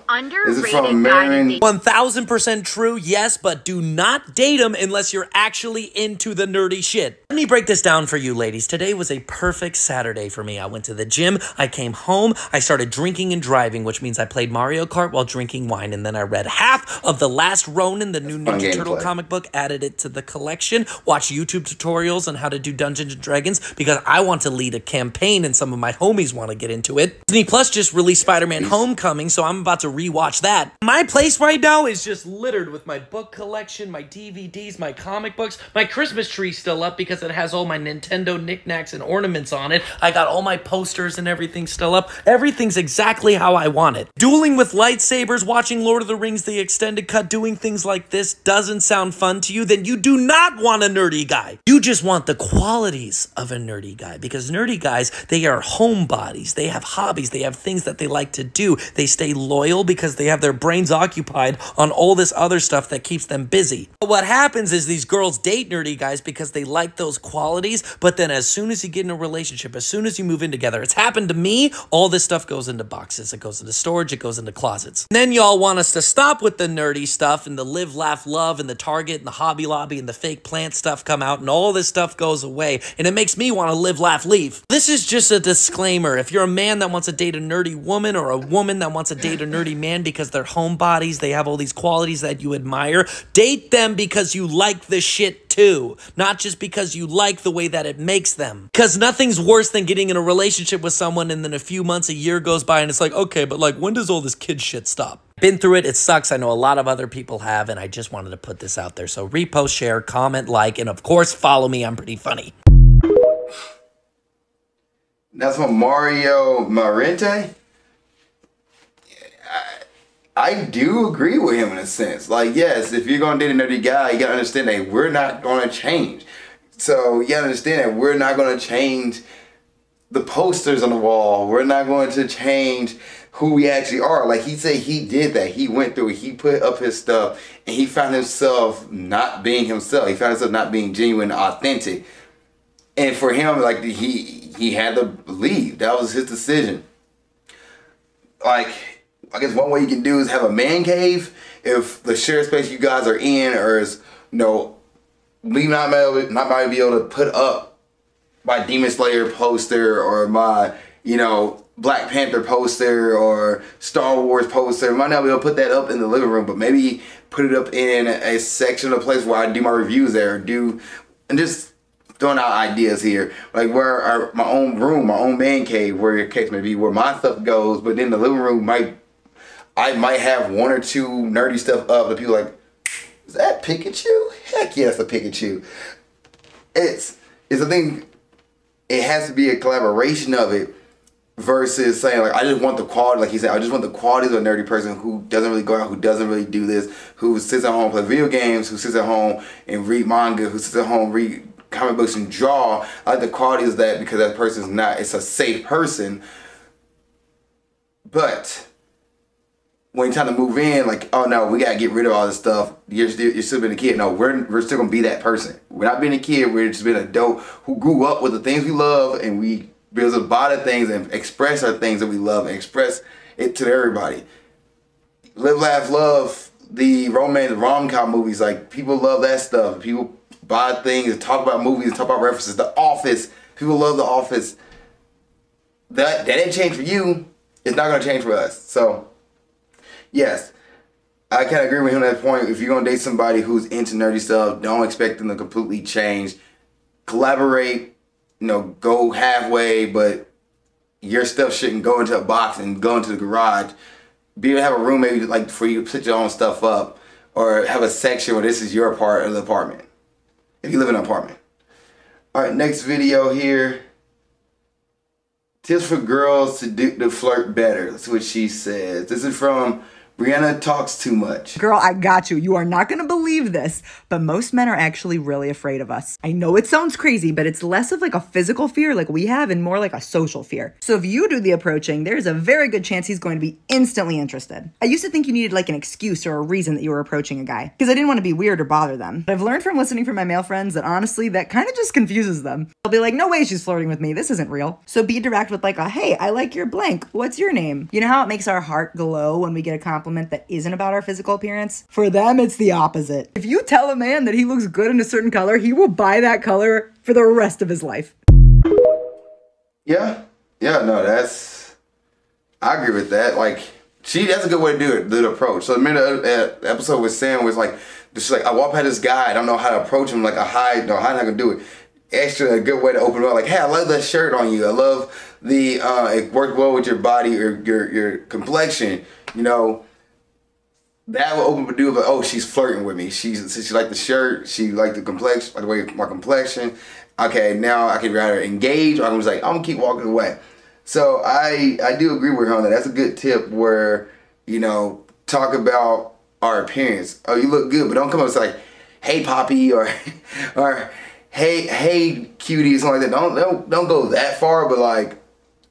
This is from Marin. one thousand percent true, yes, but do not date him unless you're actually into the nerdy shit. Let me break this down for you, ladies. Today was a perfect Saturday for me. I went to the gym, I came home, I started drinking and driving, which means I played Mario Kart while drinking wine, and then I read half of The Last Ronin, the new Ninja Turtle comic book, added it to the collection, watched YouTube tutorials on how to do Dungeons and Dragons, because I want to lead a campaign in some of my homies want to get into it. Disney Plus just released Spider-Man Homecoming, so I'm about to rewatch that. My place right now is just littered with my book collection, my D V Ds, my comic books. My Christmas tree's still up because it has all my Nintendo knickknacks and ornaments on it. I got all my posters and everything still up. Everything's exactly how I want it. Dueling with lightsabers, watching Lord of the Rings, the extended cut, doing things like this doesn't sound fun to you, then you do not want a nerdy guy. You just want the qualities of a nerdy guy, because nerdy guys, they are home Bodies. They have hobbies. They have things that they like to do. They stay loyal because they have their brains occupied on all this other stuff that keeps them busy. But what happens is these girls date nerdy guys because they like those qualities, but then as soon as you get in a relationship, as soon as you move in together, it's happened to me, all this stuff goes into boxes. It goes into storage. It goes into closets. And then y'all want us to stop with the nerdy stuff and the live, laugh, love and the Target and the Hobby Lobby and the fake plant stuff come out and all this stuff goes away, and it makes me want to live, laugh, leave. This is just a disclaimer. If you're a man that wants to date a nerdy woman or a woman that wants to date a nerdy man because they're homebodies, they have all these qualities that you admire, date them because you like the shit too, not just because you like the way that it makes them. Because nothing's worse than getting in a relationship with someone and then a few months, a year goes by and it's like, okay, but like when does all this kid shit stop? Been through it. It sucks. I know a lot of other people have, and I just wanted to put this out there. So repost, share, comment, like, and of course follow me. I'm pretty funny. That's from Mario Morente. I, I do agree with him in a sense. Like, yes, if you're going to date a nerdy guy, you got to understand that we're not going to change. So you got to understand that we're not going to change the posters on the wall. We're not going to change who we actually are. Like he said, he did that. He went through it. He put up his stuff, and he found himself not being himself. He found himself not being genuine, authentic. And for him, like he... He had to leave. That was his decision. Like, I guess one way you can do is have a man cave. If the shared space you guys are in, or is, you know, we not might not be able to put up my Demon Slayer poster or my, you know, Black Panther poster or Star Wars poster. We might not be able to put that up in the living room, but maybe put it up in a section of a place where I do my reviews there, do and just. Throwing out ideas here, like where our, my own room, my own man cave, where your case may be, where my stuff goes, but then the living room might, I might have one or two nerdy stuff up, that people are like, is that Pikachu? Heck yes, a Pikachu. It's it's a thing. It has to be a collaboration of it, versus saying like I just want the quality, like he said, I just want the qualities of a nerdy person who doesn't really go out, who doesn't really do this, who sits at home play video games, who sits at home and read manga, who sits at home read comic books and draw. I like the quality of that because that person's not, it's a safe person. But when you're trying to move in, like, oh no, we gotta get rid of all this stuff. You're still, you're still being a kid. No, we're we're still gonna be that person. We're not being a kid. We're just being an adult who grew up with the things we love, and we build a body of things and express our things that we love and express it to everybody. Live, laugh, love. the romance rom-com movies, like people love that stuff. People buy things, talk about movies, talk about references. The Office, people love The Office. That that didn't change for you. It's not gonna change for us. So, yes, I kind of agree with him at that point. If you're gonna date somebody who's into nerdy stuff, don't expect them to completely change. Collaborate, you know, go halfway, but your stuff shouldn't go into a box and go into the garage. Be able to have a room maybe like for you to put your own stuff up, or have a section where this is your part of the apartment, if you live in an apartment. All right, next video here. Tips for girls to do to flirt better. That's what she says. This is from Brianna Talks Too Much. Girl, I got you. You are not going to believe this, but most men are actually really afraid of us. I know it sounds crazy, but it's less of like a physical fear like we have and more like a social fear. So if you do the approaching, there's a very good chance he's going to be instantly interested. I used to think you needed like an excuse or a reason that you were approaching a guy because I didn't want to be weird or bother them. But I've learned from listening from my male friends that honestly, that kind of just confuses them. They'll be like, no way she's flirting with me. This isn't real. So be direct with like a, hey, I like your blank. What's your name? You know how it makes our heart glow when we get a compliment that isn't about our physical appearance? For them, it's the opposite. If you tell a man that he looks good in a certain color, he will buy that color for the rest of his life. Yeah. Yeah, no, that's... I agree with that. Like, she, that's a good way to do it, the approach. So the minute the episode with Sam was like, just like, I walk by this guy, I don't know how to approach him, like, I hide, no, I'm not gonna do it. Extra a good way to open up, like, hey, I love that shirt on you. I love the, uh, it worked well with your body or your, your complexion, you know. That will open the door, but oh, she's flirting with me. She's she liked the shirt. She liked the complexion, by the way, my complexion. Okay, now I can rather engage, or I'm just like, I'm gonna keep walking away. So I I do agree with her on that. That's a good tip. Where, you know, talk about our appearance. Oh, you look good, but don't come up and say like, hey, Poppy, or or hey hey cutie, something like that. Don't don't don't go that far, but like,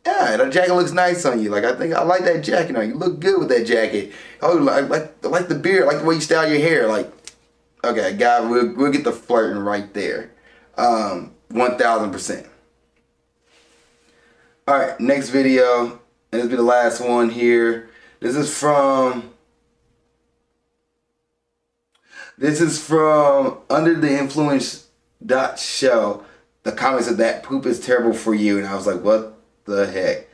yeah, that jacket looks nice on you. Like, I think I like that jacket on you. You look good with that jacket. Oh, like, like, like the beard. Like the way you style your hair. Like, okay, guy, we'll, we'll get the flirting right there. Um, one thousand percent. All right, next video. And this will be the last one here. This is from... This is from Under the Influence dot show. The comments of that poop is terrible for you. And I was like, what the heck?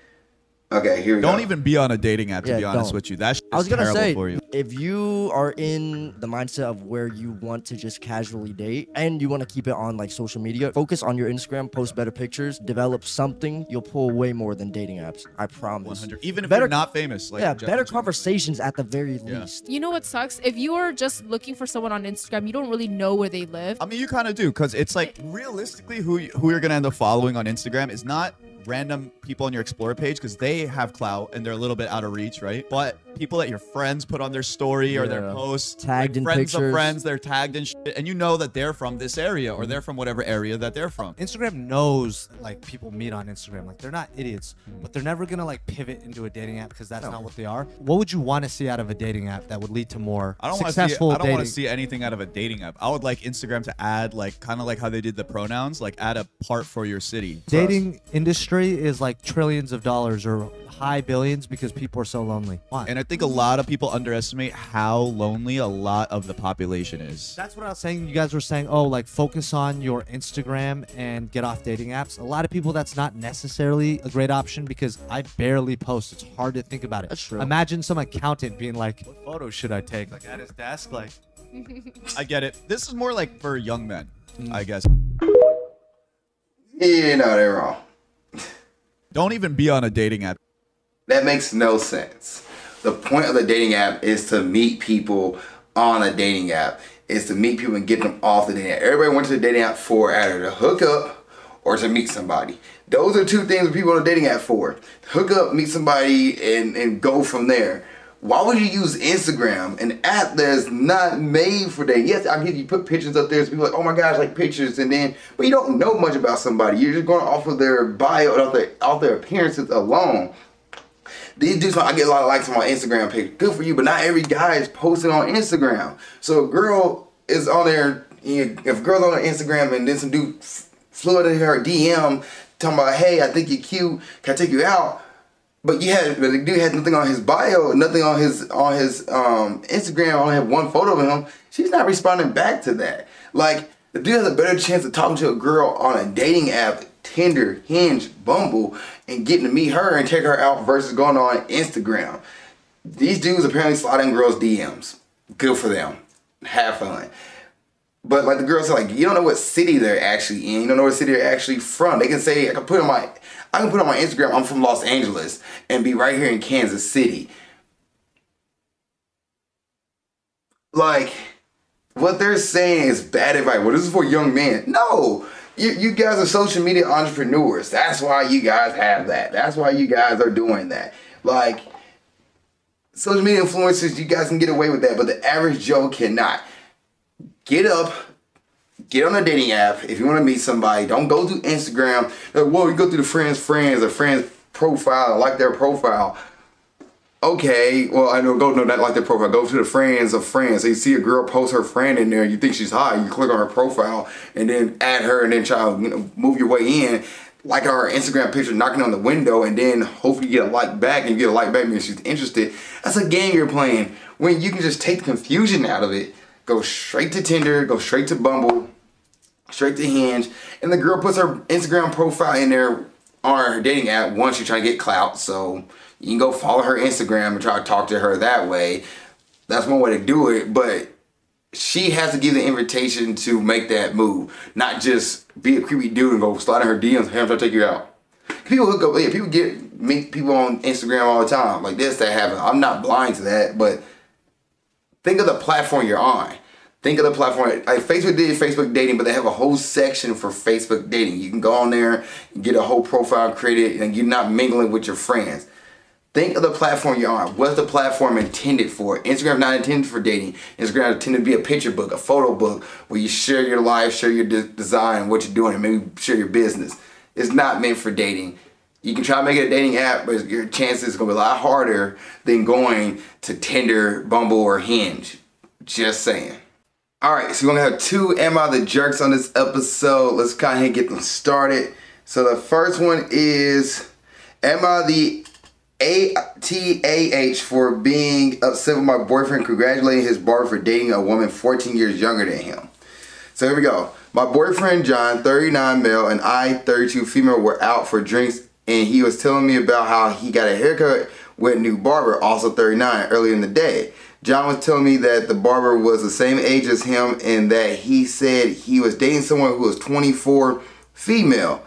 Okay, here we don't go. Don't even be on a dating app, to yeah, be honest don't. with you. That shit is I was gonna terrible say, for you. If you are in the mindset of where you want to just casually date and you want to keep it on like social media, focus on your Instagram, post better pictures, develop something. You'll pull way more than dating apps. I promise. one hundred. Even if better, you're not famous. Like, yeah, better conversations at the very yeah. least. You know what sucks? If you are just looking for someone on Instagram, you don't really know where they live. I mean, you kind of do, because it's like, it, realistically, who, who you're going to end up following on Instagram is not random people on your explore page, because they have clout and they're a little bit out of reach, right? But people that your friends put on their story or yeah. their posts, tagged like in friends pictures. of friends, they're tagged and shit, and you know that they're from this area or they're from whatever area that they're from. Instagram knows like people meet on Instagram, like they're not idiots, but they're never gonna like pivot into a dating app, because that's no. not what they are. What would you want to see out of a dating app that would lead to more I don't successful see, I don't want to see anything out of a dating app. I would like Instagram to add like kind of like how they did the pronouns, like add a part for your city. Dating industry is like trillions of dollars or high billions, because people are so lonely. Why? And I think a lot of people underestimate how lonely a lot of the population is. That's what I was saying. You guys were saying, oh, like focus on your Instagram and get off dating apps. A lot of people, that's not necessarily a great option, because I barely post. It's hard to think about it. That's true. Imagine some accountant being like, what photo should I take? Like at his desk? Like, I get it. This is more like for young men, mm. I guess. Yeah, no, they're wrong. Don't even be on a dating app. That makes no sense. The point of the dating app is to meet people on a dating app. It's to meet people and get them off the dating app. Everybody went to the dating app for either to hook up or to meet somebody. Those are two things people on a dating app for. Hook up, meet somebody, and, and go from there. Why would you use Instagram, an app that's not made for dating? Yes, I get you put pictures up there. So people are like, oh my gosh, like pictures, and then, but you don't know much about somebody. You're just going off of their bio and off their, off their appearances alone. These dudes, I get a lot of likes on my Instagram page. Good for you, but not every guy is posting on Instagram. So a girl is on there, if a girl's on her Instagram and then some dude flew into her D M talking about, hey, I think you're cute, can I take you out? But you had, but the dude had nothing on his bio, nothing on his on his um, Instagram. I only have one photo of him. She's not responding back to that. Like, the dude has a better chance of talking to a girl on a dating app, Tinder, Hinge, Bumble, and getting to meet her and check her out versus going on Instagram. These dudes apparently slide in girls' D Ms. Good for them. Have fun. But like the girls are like, you don't know what city they're actually in. You don't know what city they're actually from. They can say, I can put on my, I can put on my Instagram, I'm from Los Angeles, and be right here in Kansas City. Like, what they're saying is bad advice. Well, this is for young men. No, you, you guys are social media entrepreneurs. That's why you guys have that. That's why you guys are doing that. Like, social media influencers, you guys can get away with that, but the average Joe cannot. Get up, get on a dating app if you want to meet somebody. Don't go through Instagram. Like, whoa, you go through the friend's friends or friend's profile, or like their profile. Okay, well, I know, go, no, not like their profile. Go to the friends of friends. So you see a girl post her friend in there, you think she's hot, you click on her profile and then add her and then try to, you know, move your way in. Like our Instagram picture, knocking on the window, and then hopefully you get a like back, and you get a like back because she's interested. That's a game you're playing when you can just take the confusion out of it. Go straight to Tinder, go straight to Bumble, straight to Hinge, and the girl puts her Instagram profile in there on her dating app once you're trying to get clout, so you can go follow her Instagram and try to talk to her that way. That's one way to do it, but she has to give the invitation to make that move, not just be a creepy dude and go slide in her D Ms, hey, I'm trying to take you out. People hook up, yeah, people get, meet people on Instagram all the time, like this, that happens. I'm not blind to that, but think of the platform you're on. Think of the platform. Like Facebook did Facebook Dating, but they have a whole section for Facebook Dating. You can go on there and get a whole profile created, and you're not mingling with your friends. Think of the platform you're on. What's the platform intended for? Instagram not intended for dating. Instagram intended to be a picture book, a photo book, where you share your life, share your de design, what you're doing, and maybe share your business. It's not meant for dating. You can try to make it a dating app, but your chances are going to be a lot harder than going to Tinder, Bumble, or Hinge. Just saying. Alright, so we're going to have two Am I the Jerks on this episode. Let's kind of get them started. So the first one is, am I the A T A H for being upset with my boyfriend congratulating his bar for dating a woman fourteen years younger than him? So here we go. My boyfriend John, thirty-nine male, and I, thirty-two female, were out for drinks, and he was telling me about how he got a haircut with a new barber, also thirty-nine, earlier in the day. John was telling me that the barber was the same age as him and that he said he was dating someone who was twenty-four female.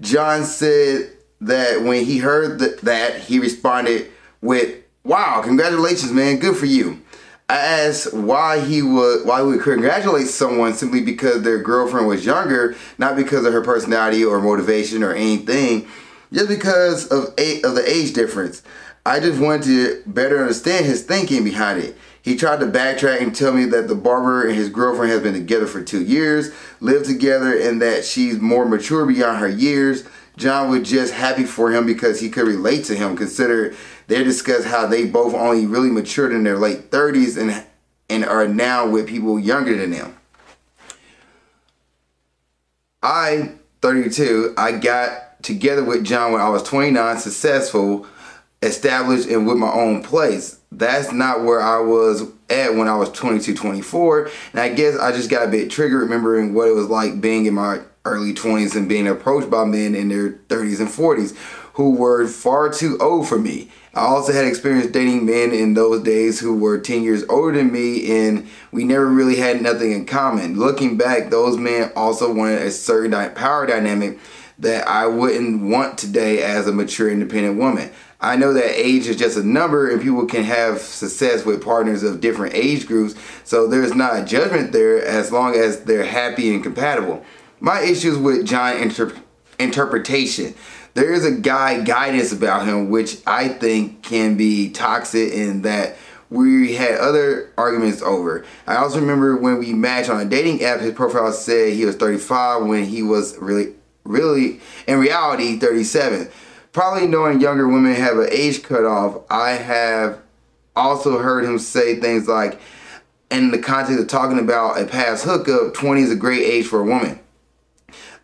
John said that when he heard th that, he responded with, wow, congratulations, man, good for you. I asked why he would why he would congratulate someone simply because their girlfriend was younger, not because of her personality or motivation or anything. Just because of, eight, of the age difference. I just wanted to better understand his thinking behind it. He tried to backtrack and tell me that the barber and his girlfriend has been together for two years, lived together, and that she's more mature beyond her years. John was just happy for him because he could relate to him, consider they discussed how they both only really matured in their late thirties and, and are now with people younger than them. I, thirty-two, I got together with John when I was twenty-nine, successful, established, and with my own place. That's not where I was at when I was twenty-two, twenty-four, and I guess I just got a bit triggered remembering what it was like being in my early twenties and being approached by men in their thirties and forties who were far too old for me. I also had experience dating men in those days who were ten years older than me, and we never really had nothing in common. Looking back, those men also wanted a certain power dynamic that I wouldn't want today as a mature, independent woman. I know that age is just a number and people can have success with partners of different age groups, so there's not a judgment there as long as they're happy and compatible. My issues with John inter interpretation. There is a guy guidance about him, which I think can be toxic in that we had other arguments over. I also remember when we matched on a dating app, his profile said he was thirty-five when he was really Really, in reality, thirty-seven. Probably knowing younger women have an age cutoff, I have also heard him say things like, in the context of talking about a past hookup, twenty is a great age for a woman.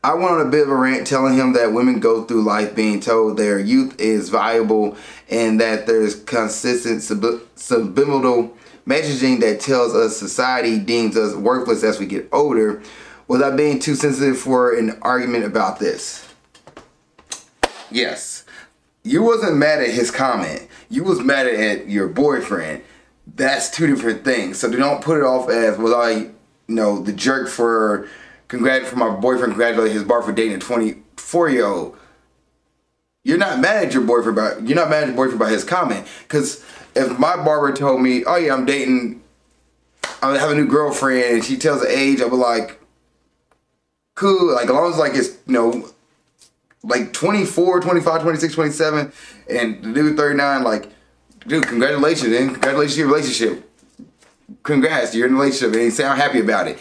I went on a bit of a rant telling him that women go through life being told their youth is valuable and that there's consistent sub- subliminal messaging that tells us society deems us worthless as we get older, without being too sensitive for an argument about this. Yes, you wasn't mad at his comment. You was mad at your boyfriend. That's two different things. So don't put it off as, well, I, you know, the jerk for... Congrat for my boyfriend congratulating his bar for dating a twenty-four-year-old. You're not mad at your boyfriend by you're not mad at your boyfriend by his comment. Cause if my barber told me, oh yeah, I'm dating, I have a new girlfriend, and she tells the age, I'll be like, cool. Like as long as like it's you know, like twenty-four, twenty-five, twenty-six, twenty-seven, and the dude thirty-nine, like, dude, congratulations, and congratulations to your relationship. Congrats, you're in a relationship, and you sound happy about it.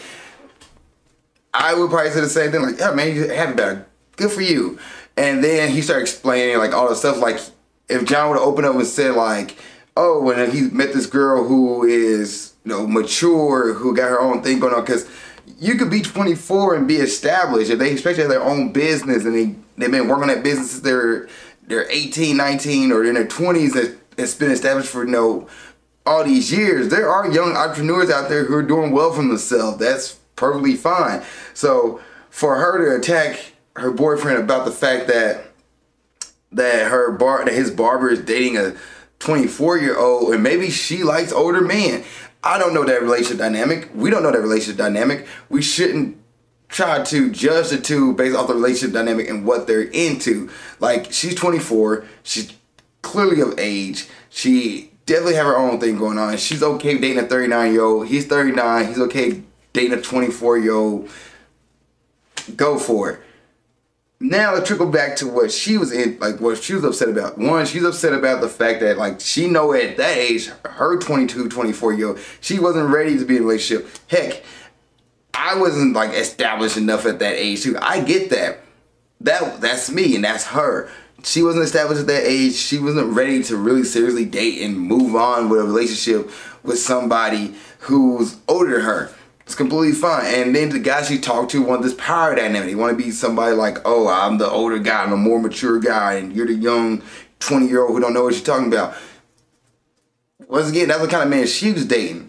I would probably say the same thing, like, yeah, man, you're happy about it. Good for you. And then he started explaining, like, all the stuff. Like, if John would have opened up and said, like, oh, when he met this girl who is, you know, mature, who got her own thing going on. Because you could be twenty-four and be established. If they expect you to have their own business and they, they've been working that business since they're, they're eighteen, nineteen, or in their twenties, that it's been established for, you know, all these years. There are young entrepreneurs out there who are doing well for themselves. That's perfectly fine. So for her to attack her boyfriend about the fact that that her bar that his barber is dating a twenty-four year old, and maybe she likes older men, I don't know that relationship dynamic. We don't know that relationship dynamic. We shouldn't try to judge the two based off the relationship dynamic and what they're into. Like, she's twenty-four, she's clearly of age, she definitely have her own thing going on. She's okay dating a thirty-nine year old. He's thirty-nine, he's okay dating a twenty-four year old, go for it. Now to trickle back to what she was in, like what she was upset about. One, she's upset about the fact that, like, she know at that age, her twenty-two, twenty-four year old, she wasn't ready to be in a relationship. Heck, I wasn't like established enough at that age too. I get that. That that's me and that's her. She wasn't established at that age. She wasn't ready to really seriously date and move on with a relationship with somebody who's older than her. It's completely fine. And then the guy she talked to wanted this power dynamic. They want to be somebody like, oh, I'm the older guy, I'm a more mature guy, and you're the young twenty year old who don't know what you're talking about. Once again, that's the kind of man she was dating.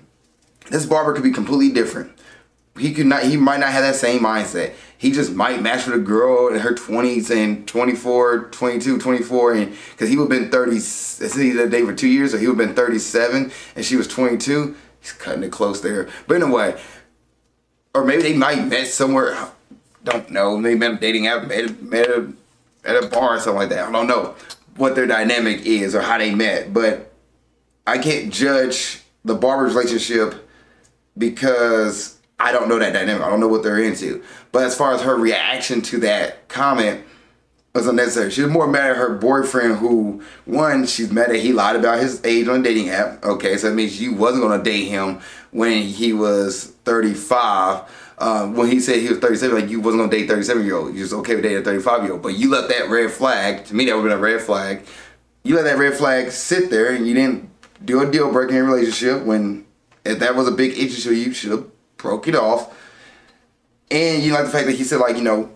This barber could be completely different. He could not. He might not have that same mindset. He just might match with a girl in her twenties and twenty-four, twenty-two, twenty-four, and because he would have been thirty. Since he was dating for two years, so he would have been thirty-seven, and she was twenty-two. He's cutting it close there. But anyway. Or maybe they might met somewhere, I don't know, maybe met dating app, met, met a, at a bar or something like that. I don't know what their dynamic is or how they met, but I can't judge the barber's relationship because I don't know that dynamic. I don't know what they're into. But as far as her reaction to that comment was unnecessary. She was more mad at her boyfriend who, one, she's mad that he lied about his age on a dating app. Okay, so that means you wasn't going to date him when he was thirty-five, um, when he said he was thirty-seven, like you wasn't gonna date thirty-seven year old, you was okay with dating a thirty-five year old, but you let that red flag, to me that would've been a red flag, you let that red flag sit there and you didn't do a deal breaking relationship when, if that was a big issue, you should've broke it off. And you like the fact that he said, like, you know,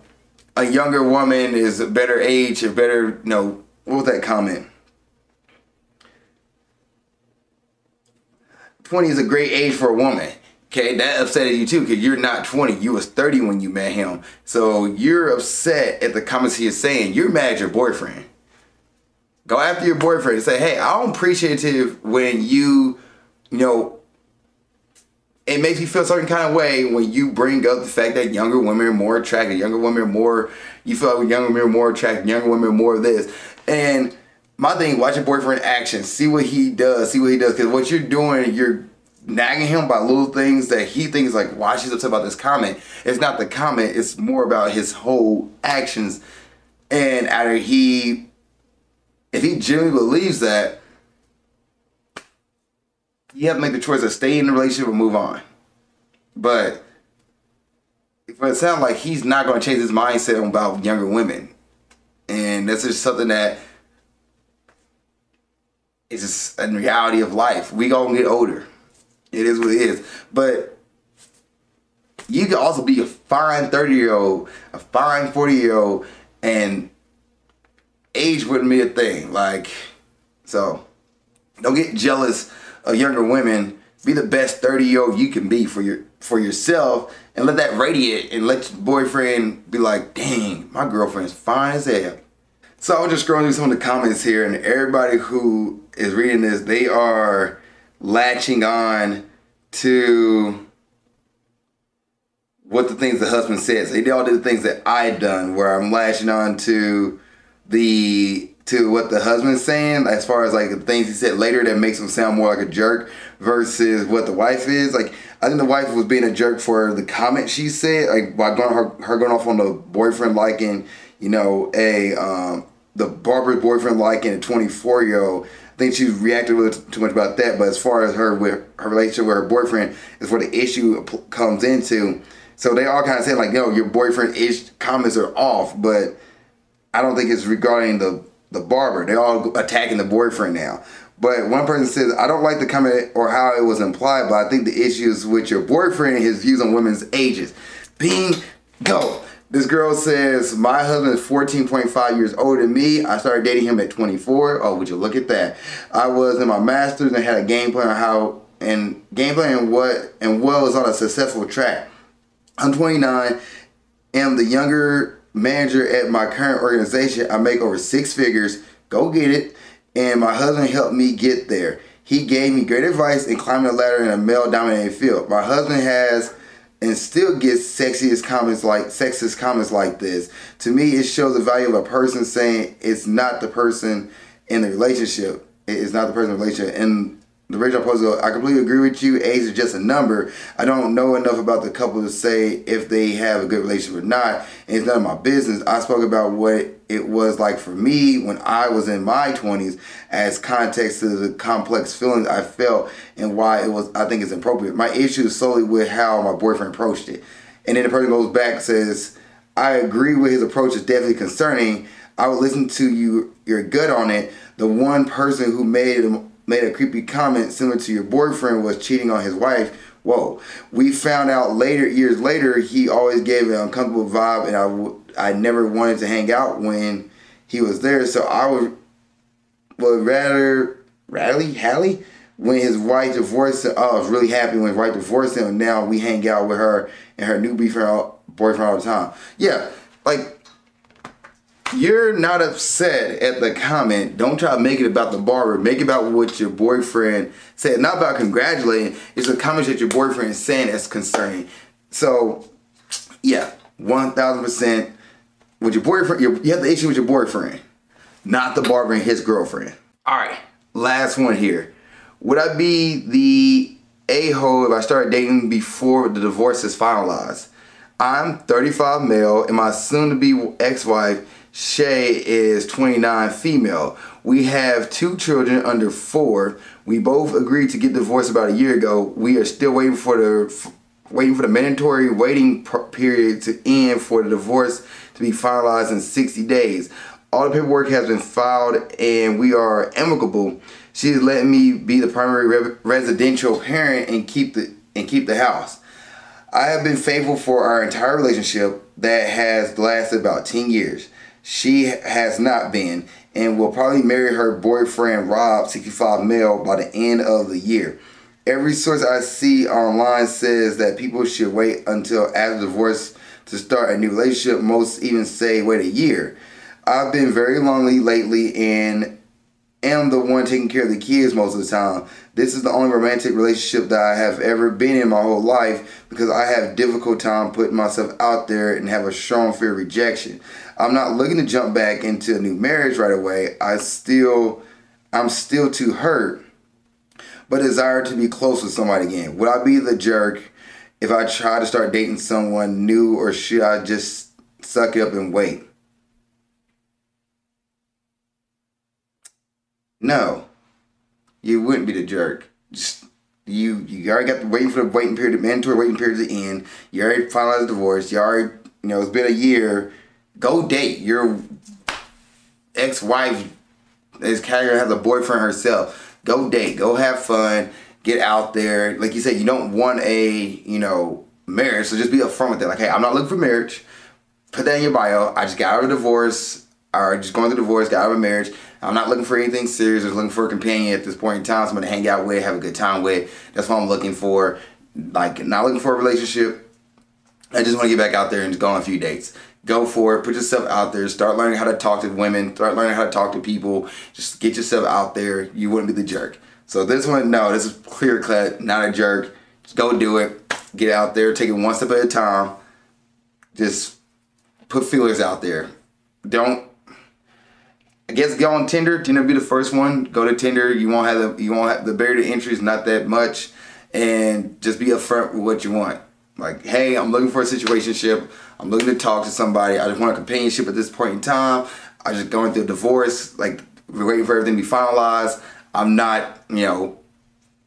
a younger woman is a better age, or better, you know, what was that comment? twenty is a great age for a woman. Okay, that upset you too, because you're not twenty. You was thirty when you met him. So you're upset at the comments he is saying. You're mad at your boyfriend. Go after your boyfriend and say, hey, I'm appreciative when you, you know, it makes me feel a certain kind of way when you bring up the fact that younger women are more attractive. Younger women are more, you feel like younger women are more attractive. Younger women are more of this. And my thing, watch your boyfriend action. See what he does. See what he does. Because what you're doing, you're nagging him by little things that he thinks, like, why she's upset about this comment. It's not the comment, it's more about his whole actions. And either he, if he genuinely believes that, you have to make the choice of stay in the relationship or move on. But but it sounds like he's not going to change his mindset about younger women, and that's just something that is just a reality of life. We gonna get older. It is what it is. But You could also be a fine thirty-year-old, a fine forty-year-old, and age wouldn't be a thing. Like, so don't get jealous of younger women. Be the best thirty-year-old you can be for your for yourself, and let that radiate, and let your boyfriend be like, dang, my girlfriend's fine as hell. So I was just scrolling through some of the comments here, and everybody who is reading this, they are latching on to what the things the husband says. They all did the things that I've done, where I'm lashing on to the to what the husband's saying, as far as like the things he said later that makes him sound more like a jerk versus what the wife is. Like, I think the wife was being a jerk for the comment she said, like by going her, her going off on the boyfriend liking, you know, a um, the barber's boyfriend liking a twenty-four year old. I think she reacted with too much about that. But as far as her with her relationship with her boyfriend is where the issue comes into. So they all kind of said like, yo, your boyfriend-ish comments are off, but I don't think it's regarding the the barber. They're all attacking the boyfriend now. But one person says, I don't like the comment or how it was implied, but I think the issue is with your boyfriend and his views on women's ages. Bingo. This girl says, my husband is fourteen point five years older than me. I started dating him at twenty-four. Oh, would you look at that? I was in my master's and had a game plan on how and game plan and what and what was on a successful track. I'm twenty-nine, am the younger manager at my current organization. I make over six figures, go get it, and my husband helped me get there. He gave me great advice in climbing the ladder in a male-dominated field. My husband has and still gets sexiest comments like sexist comments like this. To me, it shows the value of a person saying it's not the person in the relationship. It is not the person in the relationship. And the original post goes, I completely agree with you. Age is just a number. I don't know enough about the couple to say if they have a good relationship or not. And it's none of my business. I spoke about what it was like for me when I was in my twenties as context to the complex feelings I felt and why it was, I think it's inappropriate. My issue is solely with how my boyfriend approached it. And then the person goes back and says, I agree with his approach is definitely concerning. I would listen to you, your gut on it. The one person who made him made a creepy comment similar to your boyfriend was cheating on his wife. Whoa. We found out later, years later, he always gave an uncomfortable vibe, and I, w- I never wanted to hang out when he was there. So I would, would rather, Rally, Hallie, when his wife divorced him. Oh, I was really happy when his wife divorced him. Now we hang out with her and her new boyfriend, boyfriend all the time. Yeah, like, you're not upset at the comment. Don't try to make it about the barber. Make it about what your boyfriend said. Not about congratulating. It's the comments that your boyfriend is saying that's concerning. So, yeah, one thousand percent. With your boyfriend, you have the issue with your boyfriend, not the barber and his girlfriend. All right, last one here. Would I be the a-hole if I started dating before the divorce is finalized? I'm thirty-five male, and my soon-to-be ex-wife Shay is twenty-nine female. We have two children under four. We both agreed to get divorced about a year ago. We are still waiting for the f- waiting for the mandatory waiting per- period to end for the divorce to be finalized in sixty days. All the paperwork has been filed and we are amicable. She's letting me be the primary re- residential parent and keep the and keep the house. I have been faithful for our entire relationship that has lasted about ten years. She has not been and will probably marry her boyfriend Rob, sixty-five male, by the end of the year. Every source I see online says that people should wait until after divorce to start a new relationship. Most even say wait a year. I've been very lonely lately and am the one taking care of the kids most of the time. This is the only romantic relationship that I have ever been in my whole life because I have difficult time putting myself out there and have a strong fear of rejection. I'm not looking to jump back into a new marriage right away. I still, I'm still too hurt, but desire to be close with somebody again. Would I be the jerk if I try to start dating someone new, or should I just suck it up and wait? No, you wouldn't be the jerk. Just, you you already got the waiting for the waiting period, the mandatory waiting period to end. You already finalized the divorce. You already, you know, it's been a year. Go date. Your ex-wife is categorized as a boyfriend herself. Go date. Go have fun. Get out there. Like you said, you don't want a, you know, marriage, so just be upfront with that. Like, hey, I'm not looking for marriage. Put that in your bio. I just got out of a divorce, or just going through divorce, got out of a marriage. I'm not looking for anything serious. I'm just looking for a companion at this point in time, someone to hang out with, have a good time with. That's what I'm looking for. Like, not looking for a relationship. I just want to get back out there and just go on a few dates. Go for it. Put yourself out there. Start learning how to talk to women. Start learning how to talk to people. Just get yourself out there. You wouldn't be the jerk. So this one, no, this is clear cut, not a jerk. Just go do it. Get out there. Take it one step at a time. Just put feelers out there. Don't, I guess, go on Tinder. Tinder will be the first one. Go to Tinder. You won't have the, you won't have the barrier to entry is not that much. And just be upfront with what you want. Like, hey, I'm looking for a situationship. I'm looking to talk to somebody. I just want a companionship at this point in time. I'm just going through a divorce. Like, we're waiting for everything to be finalized. I'm not, you know,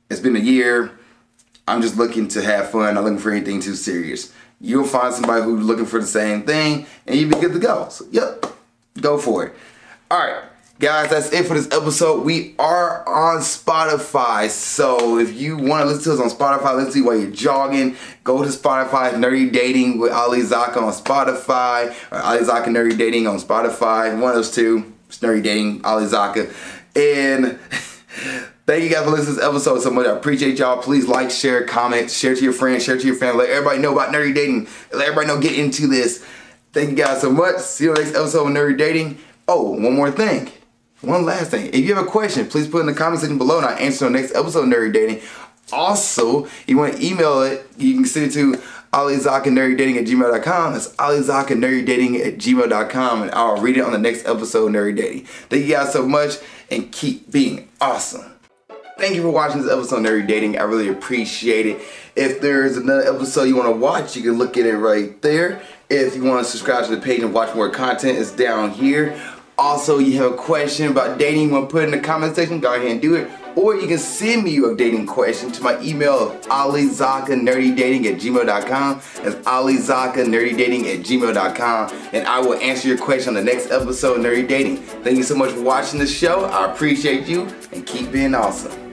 it's been a year. I'm just looking to have fun. Not looking for anything too serious. You'll find somebody who's looking for the same thing, and you'll be good to go. So, yep, go for it. All right, guys, that's it for this episode. We are on Spotify, so if you want to listen to us on Spotify, listen to you while you're jogging. Go to Spotify, Nerdy Dating with Ali Zaki on Spotify, or Ali Zaki Nerdy Dating on Spotify. One of those two, it's Nerdy Dating, Ali Zaki. And thank you guys for listening to this episode so much. I appreciate y'all. Please like, share, comment, share to your friends, share to your family. Let everybody know about Nerdy Dating. Let everybody know, get into this. Thank you guys so much. See you on the next episode of Nerdy Dating. Oh, one more thing. One last thing. If you have a question, please put it in the comment section below and I'll answer on the next episode of Nerdy Dating. Also, if you want to email it, you can send it to ali zaki nerdy dating at gmail dot com. That's ali zaki nerdy dating at gmail dot com, and I'll read it on the next episode of Nerdy Dating. Thank you guys so much, and keep being awesome. Thank you for watching this episode of Nerdy Dating. I really appreciate it. If there's another episode you want to watch, you can look at it right there. If you want to subscribe to the page and watch more content, it's down here. Also, you have a question about dating, you want to put it in the comment section, go ahead and do it. Or you can send me your dating question to my email of ali zaki nerdy dating at gmail dot com. That's ali zaki nerdy dating at gmail dot com. And I will answer your question on the next episode of Nerdy Dating. Thank you so much for watching the show. I appreciate you, and keep being awesome.